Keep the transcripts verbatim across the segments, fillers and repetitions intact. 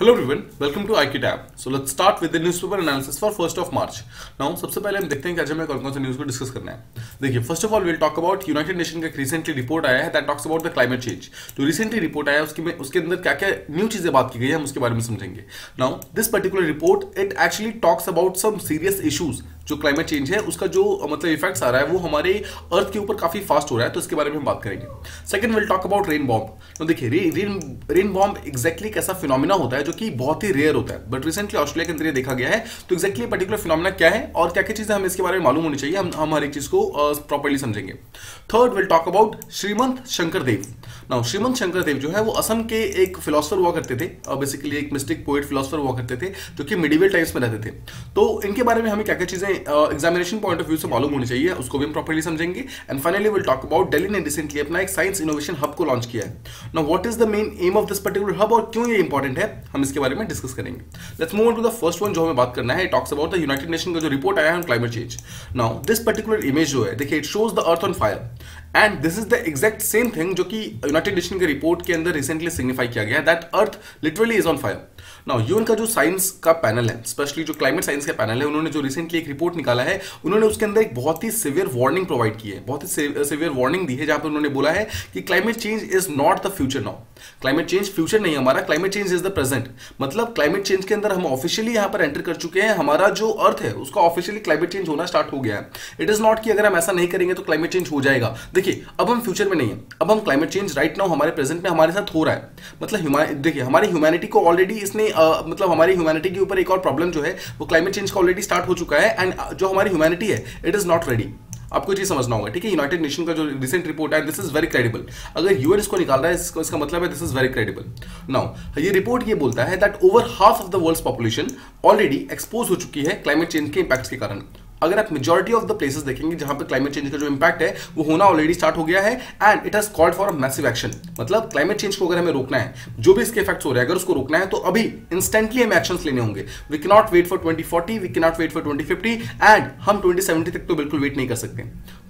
Hello everyone, welcome to आई की tab. So let's start with the newspaper analysis for first of March. Now सबसे पहले हम देखते हैं कि आज हमें कौन कौन से न्यूज़ को डिस्कस करना है। देखिए, first of all will talk about United nation का रिसेंटली रिपोर्ट आया है that talks about the climate change. जो रिसेंटली रिपोर्ट आया है उसकी में उसके अंदर क्या क्या न्यू चीज़ें बात की गई है हम उसके बारे में समझेंगे। Now this particular report it actually talks about some serious issues. जो क्लाइमेट चेंज है उसका जो मतलब इफेक्ट्स आ रहा है वो हमारे अर्थ के ऊपर काफी फास्ट हो रहा है, तो इसके बारे में हम बात करेंगे। Second will talk about rain bomb. तो देखिए रेन रेन बॉम्ब एक्जैक्टली कैसा फिनोमिना होता है जो कि बहुत ही रेयर होता है, बट रिसेंटली ऑस्ट्रेलिया के अंदर देखा गया है। तो एक्जैक्टली पर्टिकुलर फिनोमिना क्या है और क्या क्या चीजें हमें इसके बारे में मालूम होनी चाहिए, हम हम हर एक चीज को प्रॉपरली समझेंगे। Third will talk about Srimanta Shankardev. Now Srimanta Sankardev जो है वो असम के एक फिलोसफर हुआ करते थे, बेसिकली एक मिस्टिक पोएट फिलोसफर हुआ करते थे जो कि मिडिवल टाइम्स में रहते थे। तो इनके बारे में हमें क्या क्या चीजें एग्जामिनेशन पॉइंट ऑफ व्यू से मालूम होनी चाहिए उसको भी हम प्रॉपर्ली समझेंगे। And finally will talk about Delhi ने रिसेंटली अपना एक साइंस इनोवेशन हब को लॉन्च किया है। Now what is the main aim of this particular hub और क्यों ये इंपॉर्टेंट है हम इसके बारे में डिस्कस करेंगे। Let's move on to the first one जो हमें बात करना है। Talks about the United nation का जो रिपोर्ट आया है on climate change. Now this particular image जो है देखिए it shows the earth on fire and this is the exact same thing जो कि यूनाइटेड नेशन के रिपोर्ट के अंदर रिसेंटली सिग्निफाई किया गया है that earth literally is on fire. Now UN का जो साइंस का पैनल है, स्पेशली जो क्लाइमेट साइंस का पैनल है, उन्होंने जो रिसेंटली एक रिपोर्ट निकाला है उन्होंने उसके अंदर एक बहुत ही सिवियर वार्निंग प्रोवाइड की है, बहुत ही सिवियर वार्निंग दी है जहां पर उन्होंने बोला है कि climate change is not the future. Now climate change future नहीं है हमारा, climate change is the present. मतलब क्लाइमेट चेंज के अंदर हम ऑफिशियली यहाँ पर एंटर कर चुके हैं, हमारा जो अर्थ है उसका ऑफिशियली क्लाइमेट चेंज होना स्टार्ट हो गया है। इट इज नॉट कि अगर हम ऐसा नहीं करेंगे तो क्लाइमेट चेंज हो जाएगा। देखिए अब हम फ्यूचर में नहीं है, अब हम क्लाइमेट चेंज राइट नाउ हमारे प्रेजेंट में हमारे साथ हो रहा है। मतलब देखिए हमारी ह्यूमैनिटी को ऑलरेडी इसने आ, मतलब हमारी ह्यूमैनिटी के ऊपर एक और प्रॉब्लम जो है वो क्लाइमेट चेंज का ऑलरेडी स्टार्ट हो चुका है एंड जो हमारी ह्यूमैनिटी है इट इज नॉट रेडी। आपको ये चीज समझना होगा, ठीक है। यूनाइटेड नेशन का जो रिसेंट रिपोर्ट है दिस इज वेरी क्रेडिबल। अगर यूएन इसको निकाल रहा है इसको, इसका मतलब है this is very credible. Now ये रिपोर्ट ये बोलता है that over half of the world's population already expose हो चुकी है क्लाइमेट चेंज के इंपैक्ट्स के कारण। अगर आप मेजॉरिटी ऑफ द प्लेसेस देखेंगे जहां पे क्लाइमेट चेंज का जो इंपैक्ट है वो होना ऑलरेडी स्टार्ट हो गया है and it has called for massive action. मतलब क्लाइमेट चेंज को अगर हमें रोकना है, जो भी इसके इफेक्ट्स हो रहे हैं अगर उसको रोकना है तो अभी इंस्टेंटली हमें एक्शंस लेने होंगे। We can not wait for twenty forty, we can not wait for twenty fifty and हम ट्वेंटी सेवेंटी तक तो बिल्कुल वेट नहीं कर सकते।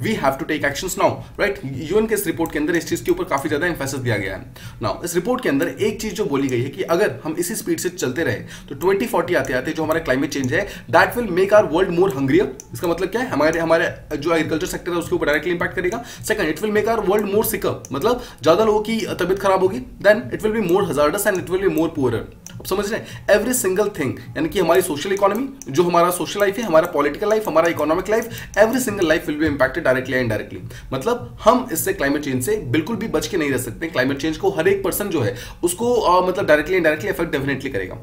We have to take actions now, right. UN के इस रिपोर्ट के अंदर इस चीज के ऊपर काफी ज्यादा एम्फेसिस दिया गया है। नाउ इस रिपोर्ट के अंदर एक चीज जो बोली गई है कि अगर हम इसी स्पीड से चलते रहे तो ट्वेंटी फोर्टी आते आते जो हमारा क्लाइमेट चेंज है that will make our world more hungrier. इसका मतलब क्या है, हमारे हमारे जो एग्रीकल्चर सेक्टर है उसके ऊपर डायरेक्टली इंपैक्ट करेगा। Second it will make our world more sicker, मतलब ज्यादा लोगों की तबीयत खराब होगी। Then it will be more hazardous and it will be more poorer. अब समझ रहे हैं एवरी सिंगल थिंग, यानी कि हमारी सोशल इकोनॉमी, जो हमारा सोशल लाइफ है, हमारा पॉलिटिकल लाइफ, हमारा economic life, every single life will be impacted directly and directly. मतलब हम इससे क्लाइमेट चेंज से बिल्कुल भी बच के नहीं रह सकते। क्लाइमेट चेंज को हर एक पर्सन जो है उसको uh, मतलब directly and directly effect definitely करेगा।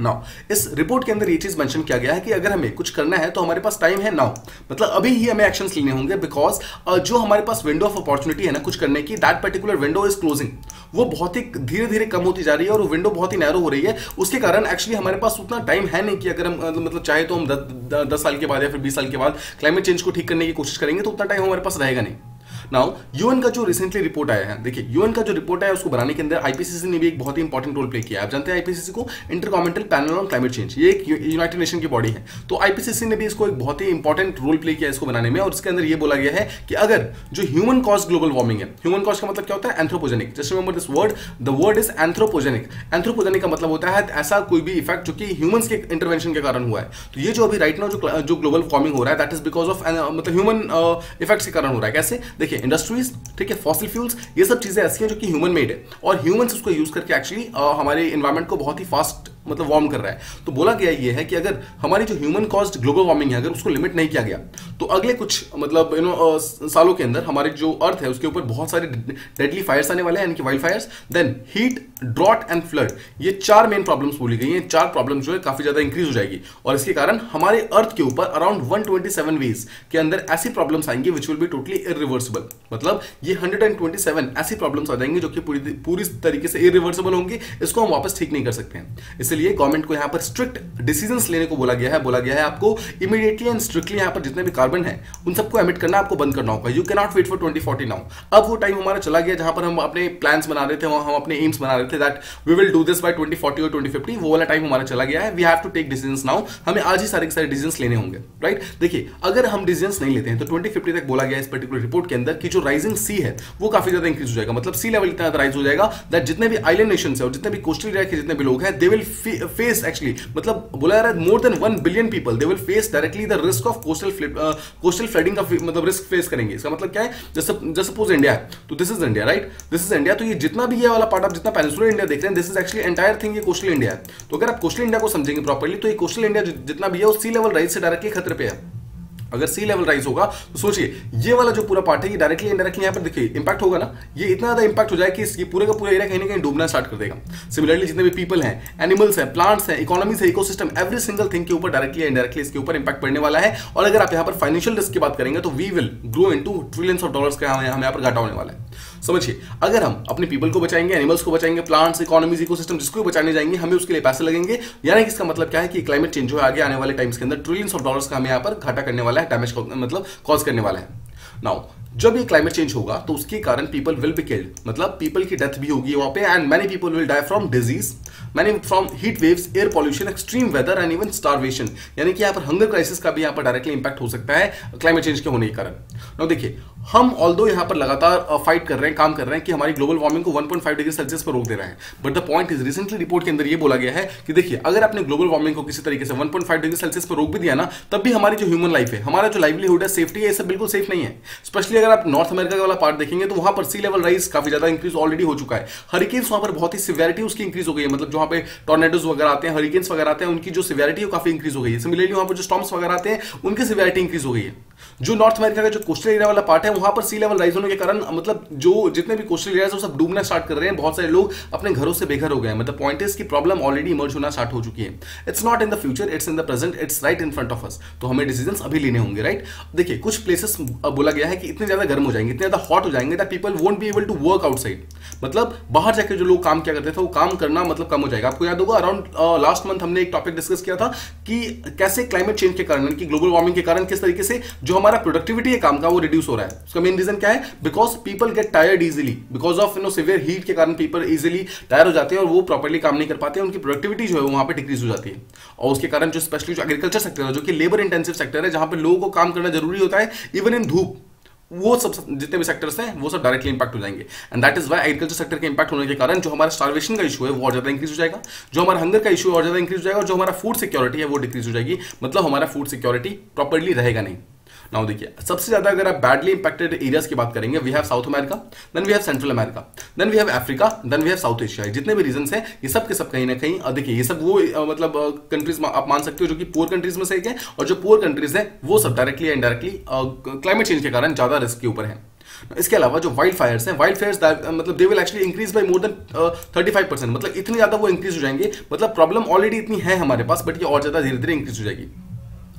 नाउ इस रिपोर्ट के अंदर ये चीज मेंशन किया गया है कि अगर हमें कुछ करना है तो हमारे पास टाइम है नाउ, मतलब अभी ही हमें एक्शंस लेने होंगे बिकॉज uh, जो हमारे पास विंडो ऑफ अपॉर्चुनिटी है ना कुछ करने की, that particular window is closing. वो बहुत ही धीरे धीरे कम होती जा रही है और विंडो बहुत ही नैरो हो रही है। उसके कारण एक्चुअली हमारे पास उतना टाइम है नहीं कि अगर हम मतलब चाहे तो हम द, द, दस साल के बाद या फिर बीस साल के बाद क्लाइमेट चेंज को ठीक करने की कोशिश करेंगे तो उतना टाइम हमारे पास रहेगा नहीं। नाउ यूएन का जो रिसेंटली रिपोर्ट आया है, देखिए यूएन का जो रिपोर्ट आया उसको बनाने के अंदर आईपीसीसी ने भी एक बहुत ही इंपॉर्टेंट रोल प्ले किया है। आप जानते हैं आईपीसीसी को intercontinental panel on climate change, ये एक यूनाइटेड नेशन की बॉडी है। तो आईपीसीसी ने भी इसको एक बहुत ही इंपॉर्टेंट रोल प्ले किया इसको बनाने में और इसके अंदर यह बोला गया है कि अगर जो ह्यूमन कॉज ग्लोबल वार्मिंग है, ह्यूमन कॉज का मतलब क्या होता है anthropogenic. Just remember this word, the word is anthropogenic. Anthropogenic का मतलब होता है ऐसा कोई भी इफेक्ट जो कि ह्यूमन के इंटरवेंशन के कारण हुआ है। तो ये जो अभी राइट नाउ जो ग्लोबल वार्मिंग हो रहा है दैट इज बिकॉज ऑफ मतलब ह्यूमन इफेक्ट्स के कारण हो रहा है। कैसे, देखिए इंडस्ट्रीज, ठीक है, फॉसिल फ्यूल्स, ये सब चीजें ऐसी हैं जो कि ह्यूमन मेड है और ह्यूमंस उसको यूज करके एक्चुअली हमारे एनवायरनमेंट को बहुत ही फास्ट मतलब वार्म कर रहा है। तो बोला गया ये है कि अगर हमारी जो ह्यूमन कॉज्ड ग्लोबल वार्मिंग है अगर उसको लिमिट नहीं किया गया तो अगले कुछ मतलब यू नो सालों के अंदर हमारे जो अर्थ है उसके ऊपर बहुत सारे डेडली फायर्स आने वाले हैं, यानी कि wild fires. Then heat, drought and flood, ये चार मेन प्रॉब्लम्स बोली गई हैं। चार प्रॉब्लम्स जो है काफी ज्यादा इंक्रीज हो जाएगी और इसके कारण हमारे अर्थ के ऊपर around one twenty seven ways के अंदर ऐसी प्रॉब्लम्स आएंगी which will be totally irreversible. मतलब ये वन ट्वेंटी सेवन ऐसी प्रॉब्लम्स आ जाएंगी जो कि पूरी पूरी तरीके से इरिवर्सिबल होंगी, इसको हम वापस ठीक नहीं कर सकते हैं। इसलिए गवर्नमेंट को यहाँ पर स्ट्रिक्ट डिसीजंस लेने को बोला गया है बोला गया है आपको इमीडिएटली एंड स्ट्रिक्टली यहाँ पर जितने भी कार्बन है उन सबको एमिट करना, आपको बंद करना होगा। You can not wait for twenty forty. Now अब वो टाइम हमारा चला गया जहां पर हम अपने प्लान्स बना रहे थे, हम अपने एम्स बना रहे थे that we will do this by twenty forty और ट्वेंटी फिफ्टी। वो वाला टाइम हमारा चला गया है। We have to take decisions now. हमें आज ही सारे के सारे डिसीजंस लेने होंगे, राइट। देखिए अगर हम डिसीजंस नहीं लेते हैं तो ट्वेंटी फिफ्टी तक बोला गया इस पर्टिकुलर रिपोर्ट के अंदर कि जो राइजिंग सी है वो काफी ज्यादा इंक्रीज हो जाएगा, मतलब सी लेवल इतना राइज हो जाएगा दैट जितने भी आइलैंड नेशंस है और जितने भी कोस्टल एरिया के जितने भी लोग हैं दे विल फेस एक्चुअली, मतलब बोला जा रहा है more than one billion people they will face directly the risk of coastal coastal flooding का, मतलब रिस्क फेस करेंगे। इसका मतलब क्या है, जस्ट सपोज इंडिया है तो this is India, right, this is India. तो ये जितना भी ये वाला पार्ट आप जितना पेनिसुलर इंडिया देख रहे हैं this is actually entire thing, ये कोस्टल इंडिया है। तो अगर आप कोस्टल इंडिया को समझेंगे प्रॉपर्ली तो ये कोस्टल इंडिया जितना भी है वो सी लेवल राइज से डायरेक्टली खतरे पे है। अगर सी लेवल राइज होगा तो सोचिए ये वाला जो पूरा पार्ट है ये डायरेक्टली इनडायरेक्टली यहाँ पर देखिए इंपैक्ट होगा ना, ये इतना ज्यादा इंपैक्ट हो जाएगा कि इसकी पूरे का पूरा एरिया कहीं ना कहीं डूबना स्टार्ट कर देगा। सिमिलरली जितने भी पीपल हैं, एनिमल्स हैं, प्लांट्स हैं, इकोनॉमीज है, इकोसिस्टम, एवरी सिंगल थिंग के ऊपर डायरेक्टली इनडायरेक्टली इसके ऊपर इंपैक्ट पड़ने वाला है। और अगर आप यहाँ पर फाइनेंशियल रिस्क की बात करेंगे तो we will grow into trillions of dollars का हम यहाँ पर घाटा होने वाला है। समझिए अगर हम अपने पीपल को बचाएंगे, एनिमल्स को बचाएंगे, प्लांट्स, इकोनॉमीज, इकोसिस्टम, जिसको भी बचाने जाएंगे हमें उसके लिए पैसे लगेंगे। यानी कि इसका मतलब क्या है कि क्लाइमेट चेंज हो आगे आने वाले टाइम्स के अंदर ट्रिलियंस ऑफ डॉलर्स का हमें यहाँ पर घाटा करने वाला है, डैमेज मतलब कॉज करने वाला है। नाउ जब ये क्लाइमेट चेंज होगा तो उसके कारण पीपल विल बी किल्ड, मतलब पीपल की डेथ भी होगी वहाँ पे। And many people will die from disease, many from heat waves, air pollution, extreme weather and even starvation. यानी कि यहाँ पर हंगर क्राइसिस का भी यहाँ पर डायरेक्टली इंपैक्ट हो सकता है क्लाइमेट चेंज के होने के कारण। नाउ देखिए हम ऑल दो यहाँ पर लगातार फाइट कर रहे हैं, काम कर रहे हैं कि हमारी ग्लोबल वार्मिंग को one point five degree celsius पर रोक दे रहे हैं। But the point is recently report के अंदर ये बोला गया है कि देखिए अगर आपने ग्लोबल वार्मिंग को किसी तरीके से one point five degree celsius पर रोक भी दिया ना तब भी हमारी जो ह्यूमन लाइफ है, हमारा जो लाइवलीहुड है, सेफ्टी है, ये सब बिल्कुल सेफ नहीं है। स्पेशली अगर आप नॉर्थ अमेरिका वाला पार्ट देखेंगे तो वहाँ पर सी लेवल राइज काफी ज्यादा इंक्रीज ऑलरेडी हो चुका है। हरिकेन्स वहाँ पर बहुत ही सिवियरिटी उसकी इंक्रीज हो गई है, मतलब जहाँ पे टॉर्नेडोज वगैरह आते हैं, हरिकेन्स वगैरह आते हैं, उनकी जो सिवियरिटी काफी इंक्रीज हो गई है। सिमिलरली वहाँ पर जो स्टॉर्म्स वगैरह आते हैं उनकी सिवियरिटी इंक्रीज हो गई है। जो नॉर्थ अमेरिका का जो कोस्टल एरिया वाला पार्ट है वहां पर सी लेवल राइज होने के कारण, मतलब जो जितने भी कोस्टल एरियाज हैं सब डूबना स्टार्ट कर रहे हैं, बहुत सारे लोग अपने घरों से बेघर हो गए हैं। मतलब पॉइंट इज की प्रॉब्लम ऑलरेडी इमर्ज होना स्टार्ट हो चुकी है। It's not in the future, it's in the present, it's right in front of us. तो हमें डिसीजंस अभी लेने होंगे, राइट। देखिए कुछ प्लेसेस बोला गया है कि इतने ज्यादा गर्म हो जाएंगे, इतने ज्यादा हॉट हो जाएंगे that people won't be able to work outside, मतलब बाहर जाके जो लोग काम क्या करते थे वो काम करना मतलब कम हो जाएगा। आपको याद होगा अराउंड लास्ट मंथ हमने एक टॉपिक डिस्कस किया था कि कैसे क्लाइमेट चेंज के कारण, ग्लोबल वार्मिंग के कारण किस तरीके से जो हमारा प्रोडक्टिविटी है काम का वो रिड्यूस हो रहा है। उसका मेन रीजन क्या है, because people get tired easily, because of you know severe heat के कारण पीपल इजिली टायर हो जाते हैं और वो प्रॉपर्ली काम नहीं कर पाते हैं, उनकी प्रोडक्टिविटी जो है वहाँ पे डिक्रीज हो जाती है। और उसके कारण जो स्पेशली जो एग्रीकल्चर सेक्टर है, जो कि लेबर इंटेंसिव सेक्टर है, जहाँ पर लोगों को काम करना जरूरी होता है इवन इन धूप, वो सब जितने भी सेक्टर्स हैं वो सब डायरेक्टली इंपैक्ट हो जाएंगे। And that is why agriculture sector के इंपैक्ट होने के कारण जो हमारा स्टार्वेशन का इशू है वो और ज्यादा इंक्रीज हो जाएगा, जो हमारा हंगर का इशू है और ज्यादा इंक्रीज हो जाएगा, और जो हमारा फूड सिक्योरिटी है वो डिक्रीज हो जाएगी, मतलब हमारा फूड सिक्योरिटी प्रॉपर्ली रहेगा नहीं। नाउ देखिए सबसे ज्यादा अगर आप बैडली इंपैक्टेड एरियाज की बात करेंगे, we have South America, then we have Central America, then we have Africa, then we have South Asia. जितने भी रीजन्स हैं ये सब के सब कहीं ना कहीं, देखिए ये सब वो मतलब कंट्रीज आप मान सकते हो जो कि पुअर कंट्रीज में से एक है, और जो पुअर कंट्रीज हैं वो सब डायरेक्टली या इनडायरेक्टली क्लाइमेट चेंज के कारण ज्यादा रिस्क के ऊपर है। इसके अलावा जो वाइल्ड फायर्स हैं, वाइल्ड फायर्स मतलब they will actually increase by more than thirty five percent, मतलब इतने ज्यादा वो इंक्रीज हो जाएंगे। मतलब प्रॉब्लम ऑलरेडी इतनी है हमारे पास बट ये और ज्यादा धीरे धीरे इंक्रीज हो जाएगी।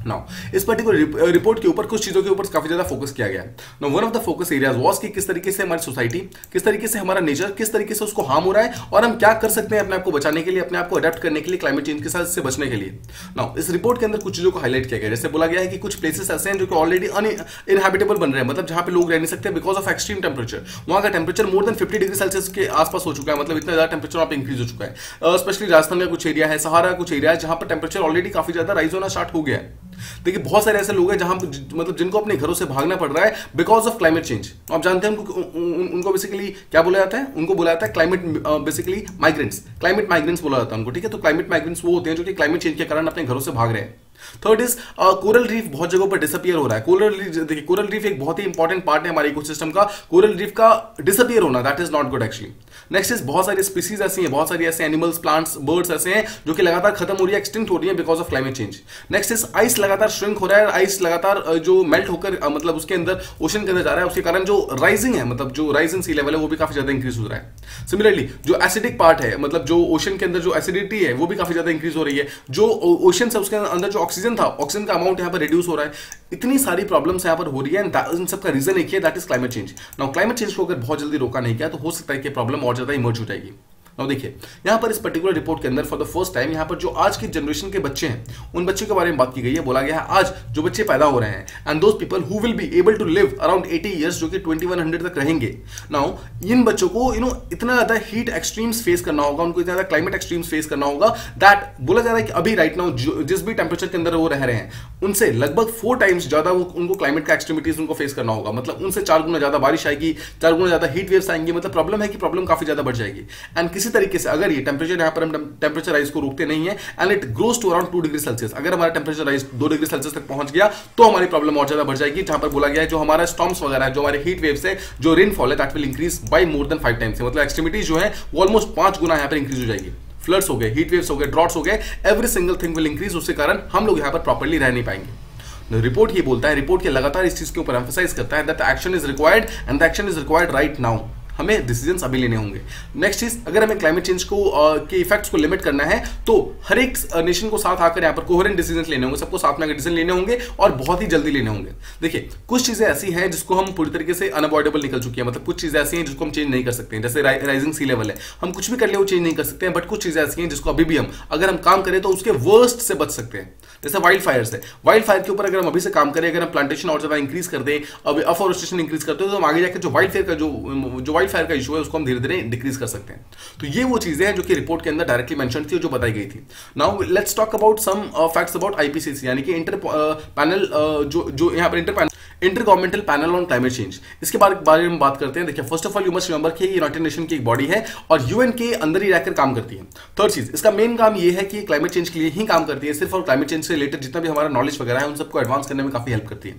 नाउ इस पर्टिकुलर रिपोर्ट के ऊपर कुछ चीजों के ऊपर काफी ज्यादा फोकस किया गया है। Now one of the focus areas was कि किस तरीके से हमारी सोसाइटी, किस तरीके से हमारा नेचर, किस तरीके से उसको हार्म हो रहा है और हम क्या कर सकते हैं अपने आप को बचाने के लिए, अपने आप को अडेप्ट करने के लिए, क्लाइमेट चेंज के साथ इससे बचने के लिए। नाउ इस रिपोर्ट के अंदर कुछ चीजों को हाईलाइट किया गया, जैसे बोला गया है कि कुछ प्लेसेस ऐसे हैं जो कि ऑलरेडी इनहैबिटेबल बन रहे हैं, मतलब जहां पे लोग रह नहीं सकते बिकॉज ऑफ एक्सट्रीम टेम्परेचर। वहां का temperature more than fifty degree Celsius के आसपास हो चुका है, मतलब इतना ज्यादा टेम्परेचर वहां पर इंक्रीज हो चुका है। स्पेशली राजस्थान का कुछ एरिया है, सहारा कुछ एरिया है जहां पर टेम्परेचर ऑलरेडी काफी ज्यादा राइज होना स्टार्ट हो गया है। देखिए बहुत सारे ऐसे लोग हैं जहां मतलब जिनको अपने घरों से भागना पड़ रहा है बिकॉज ऑफ क्लाइमेट चेंज। आप जानते हैं उनको उन, उनको बेसिकली क्या बोला जाता है, उनको बोला जाता है climate basically migrants, climate migrants बोला जाता है उनको, ठीक है। तो क्लाइमेट माइग्रेंट्स वो होते हैं जो कि क्लाइमेट चेंज के कारण अपने घरों से भाग रहे हैं। थर्ड इज कोरल रीफ बहुत जगहों पर डिसअपियर हो रहा है। कोरल रीफ देखिए, कोरल रीफ एक बहुत ही इंपॉर्टेंट पार्ट है हमारे इकोसिस्टम का, कोरल रीफ का डिसअपियर होना that is not good actually. Next is बहुत सारी स्पीसीज ऐसी हैं, बहुत सारी ऐसे एनिमल्स, प्लांट्स, बर्ड्स ऐसे हैं जो कि लगातार खत्म हो रही है, एक्सटिंक्ट हो रही है because of climate change. Next is ice लगातार श्रिंक हो रहा है, आइस लगातार जो मेल्ट होकर मतलब उसके अंदर ओशन के अंदर जा रहा है, उसके कारण जो राइजिंग है मतलब जो राइजिंग सी लेवल है वो भी काफी ज्यादा इंक्रीज हो रहा है। सिमिलरली जो एसिडिक पार्ट है मतलब जो ओशन के अंदर जो एसिडिटी है वो भी काफी ज्यादा इंक्रीज हो रही है, जो ओशन है उसके अंदर जो ऑक्सीजन था ऑक्सीजन का अमाउंट यहाँ पर रिड्यूस हो रहा है। इतनी सारी प्रॉब्लम्स यहाँ पर हो रही है एंड इन सबका रीजन एक ही है that is climate change. Now climate change को अगर बहुत जल्दी रोका नहीं गया तो हो सकता है कि प्रॉब्लम और ज्यादा इमर्ज हो जाएगी। अब देखिए यहाँ पर इस पर्टिकुलर रिपोर्ट के अंदर फॉर द फर्स्ट टाइम यहाँ पर जो आज की जनरेशन के बच्चे हैं उन बच्चों के बारे में बात की गई है। बोला गया है आज जो बच्चे पैदा हो रहे हैं and those people who will be able to live around eighty years जो कि ट्वेंटी वन हंड्रेड तक रहेंगे। नाउ इन बच्चों को यू नो इतना ज़्यादा हीट एक्सट्रीम्स फेस करना होगा, उनको इतना ज़्यादा क्लाइमेट एक्सट्रीम्स फेस करना होगा दैट बोला जा रहा है कि अभी राइट नाउ जिस भी टेम्परेचर के अंदर वो रह रहे हैं उनसे लगभग फोर टाइम्स ज़्यादा वो उनको क्लाइमेट का एक्सट्रीमिटीज उनको फेस करना होगा। मतलब उनसे चार गुना ज़्यादा बारिश आएगी, चार गुना ज़्यादा हीट वेव्स आएंगे। मतलब प्रॉब्लम है कि प्रॉब्लम काफ़ी ज़्यादा बढ़ जाएगी एंड किसी तरीके से अगर ये टेम्परेचर यहाँ पर हम टेम्परेचर राइज को रोकते नहीं है and it grows to around two degree Celsius. अगर हमारा टेम्परेचर राइज दो डिग्री सेल्सियस तक पहुंच गया तो हमारी प्रॉब्लम और ज़्यादा बढ़ जाएगी। जहाँ पर बोला गया है जो हमारा स्टॉर्म्स वगैरह है, जो हमारे हीट वेव्स है, जो रेनफॉल है that will increase by more than five times. मतलब एक्सट्रीमिटीज जो है वो ऑलमोस्ट पांच गुना यहाँ पर इंक्रीज हो जाएगी। फ्लड्स हो गए, हीट वेव्स हो गए, ड्रॉट्स हो गए, every single thing will increase. उसके कारण हम लोग यहाँ पर प्रॉपरली रह नहीं पाएंगे। रिपोर्ट ये बोलता है, रिपोर्ट के लगातार इस चीज के ऊपर एम्फसाइज करता है that action is required and the action is required right now. हमें डिसीजंस अभी लेने होंगे। नेक्स्ट चीज, अगर हमें क्लाइमेट चेंज को uh, के इफेक्ट्स को लिमिट करना है तो हर एक नेशन को साथ आकर यहाँ पर कोहेरेंट डिसीजंस लेने होंगे, सबको साथ में डिसीजन लेने होंगे और बहुत ही जल्दी लेने होंगे। देखिए कुछ चीजें ऐसी हैं जिसको हम पूरी तरीके से अनअवॉइडेबल निकल चुकी है। मतलब कुछ चीजें ऐसी हैं जिसको हम चेंज नहीं कर सकते हैं, जैसे रा, राइजिंग सी लेवल है, हम कुछ भी कर ले वो चेंज नहीं कर सकते हैं। बट कुछ चीजें ऐसी हैं जिसको अभी भी हम अगर हम काम करें तो उसके वर्स्ट से बच सकते हैं। जैसे वाइल्ड फायर्स है, वाइल्ड फायर के ऊपर अगर हम अभी से काम करें, अगर हम प्लांटेशन और ज्यादा इंक्रीज कर दें, अभी अफॉरेस्टेशन इंक्रीज करते हैं तो हम आगे जाकर जो वाइल्ड फायर का जो जो वाइल्ड फायर का इशू है उसको हम धीरे धीरे डिक्रीज कर सकते हैं। तो ये वो चीजें हैं जो कि रिपोर्ट के अंदर डायरेक्टली मेंशन थी, जो बताई गई थी। Now let's talk about some facts about IPCC यानी कि इंटर पैनल जो जो यहाँ पर inter panel inter governmental panel on climate change, इसके बारे में बात करते हैं। देखिए first of all you must remember कि यूनाइटेड नेशन की एक बॉडी है और यूएन के अंदर ही रहकर काम करती है। थर्ड चीज, इसका मेन काम ये है कि क्लाइमेट चेंज के लिए ही काम करती है सिर्फ, और क्लाइमेट चेंज से रिलेटेड जितना भी हमारा नॉलेज वगैरह है उन सबको एडवांस करने में काफी हेल्प करती है।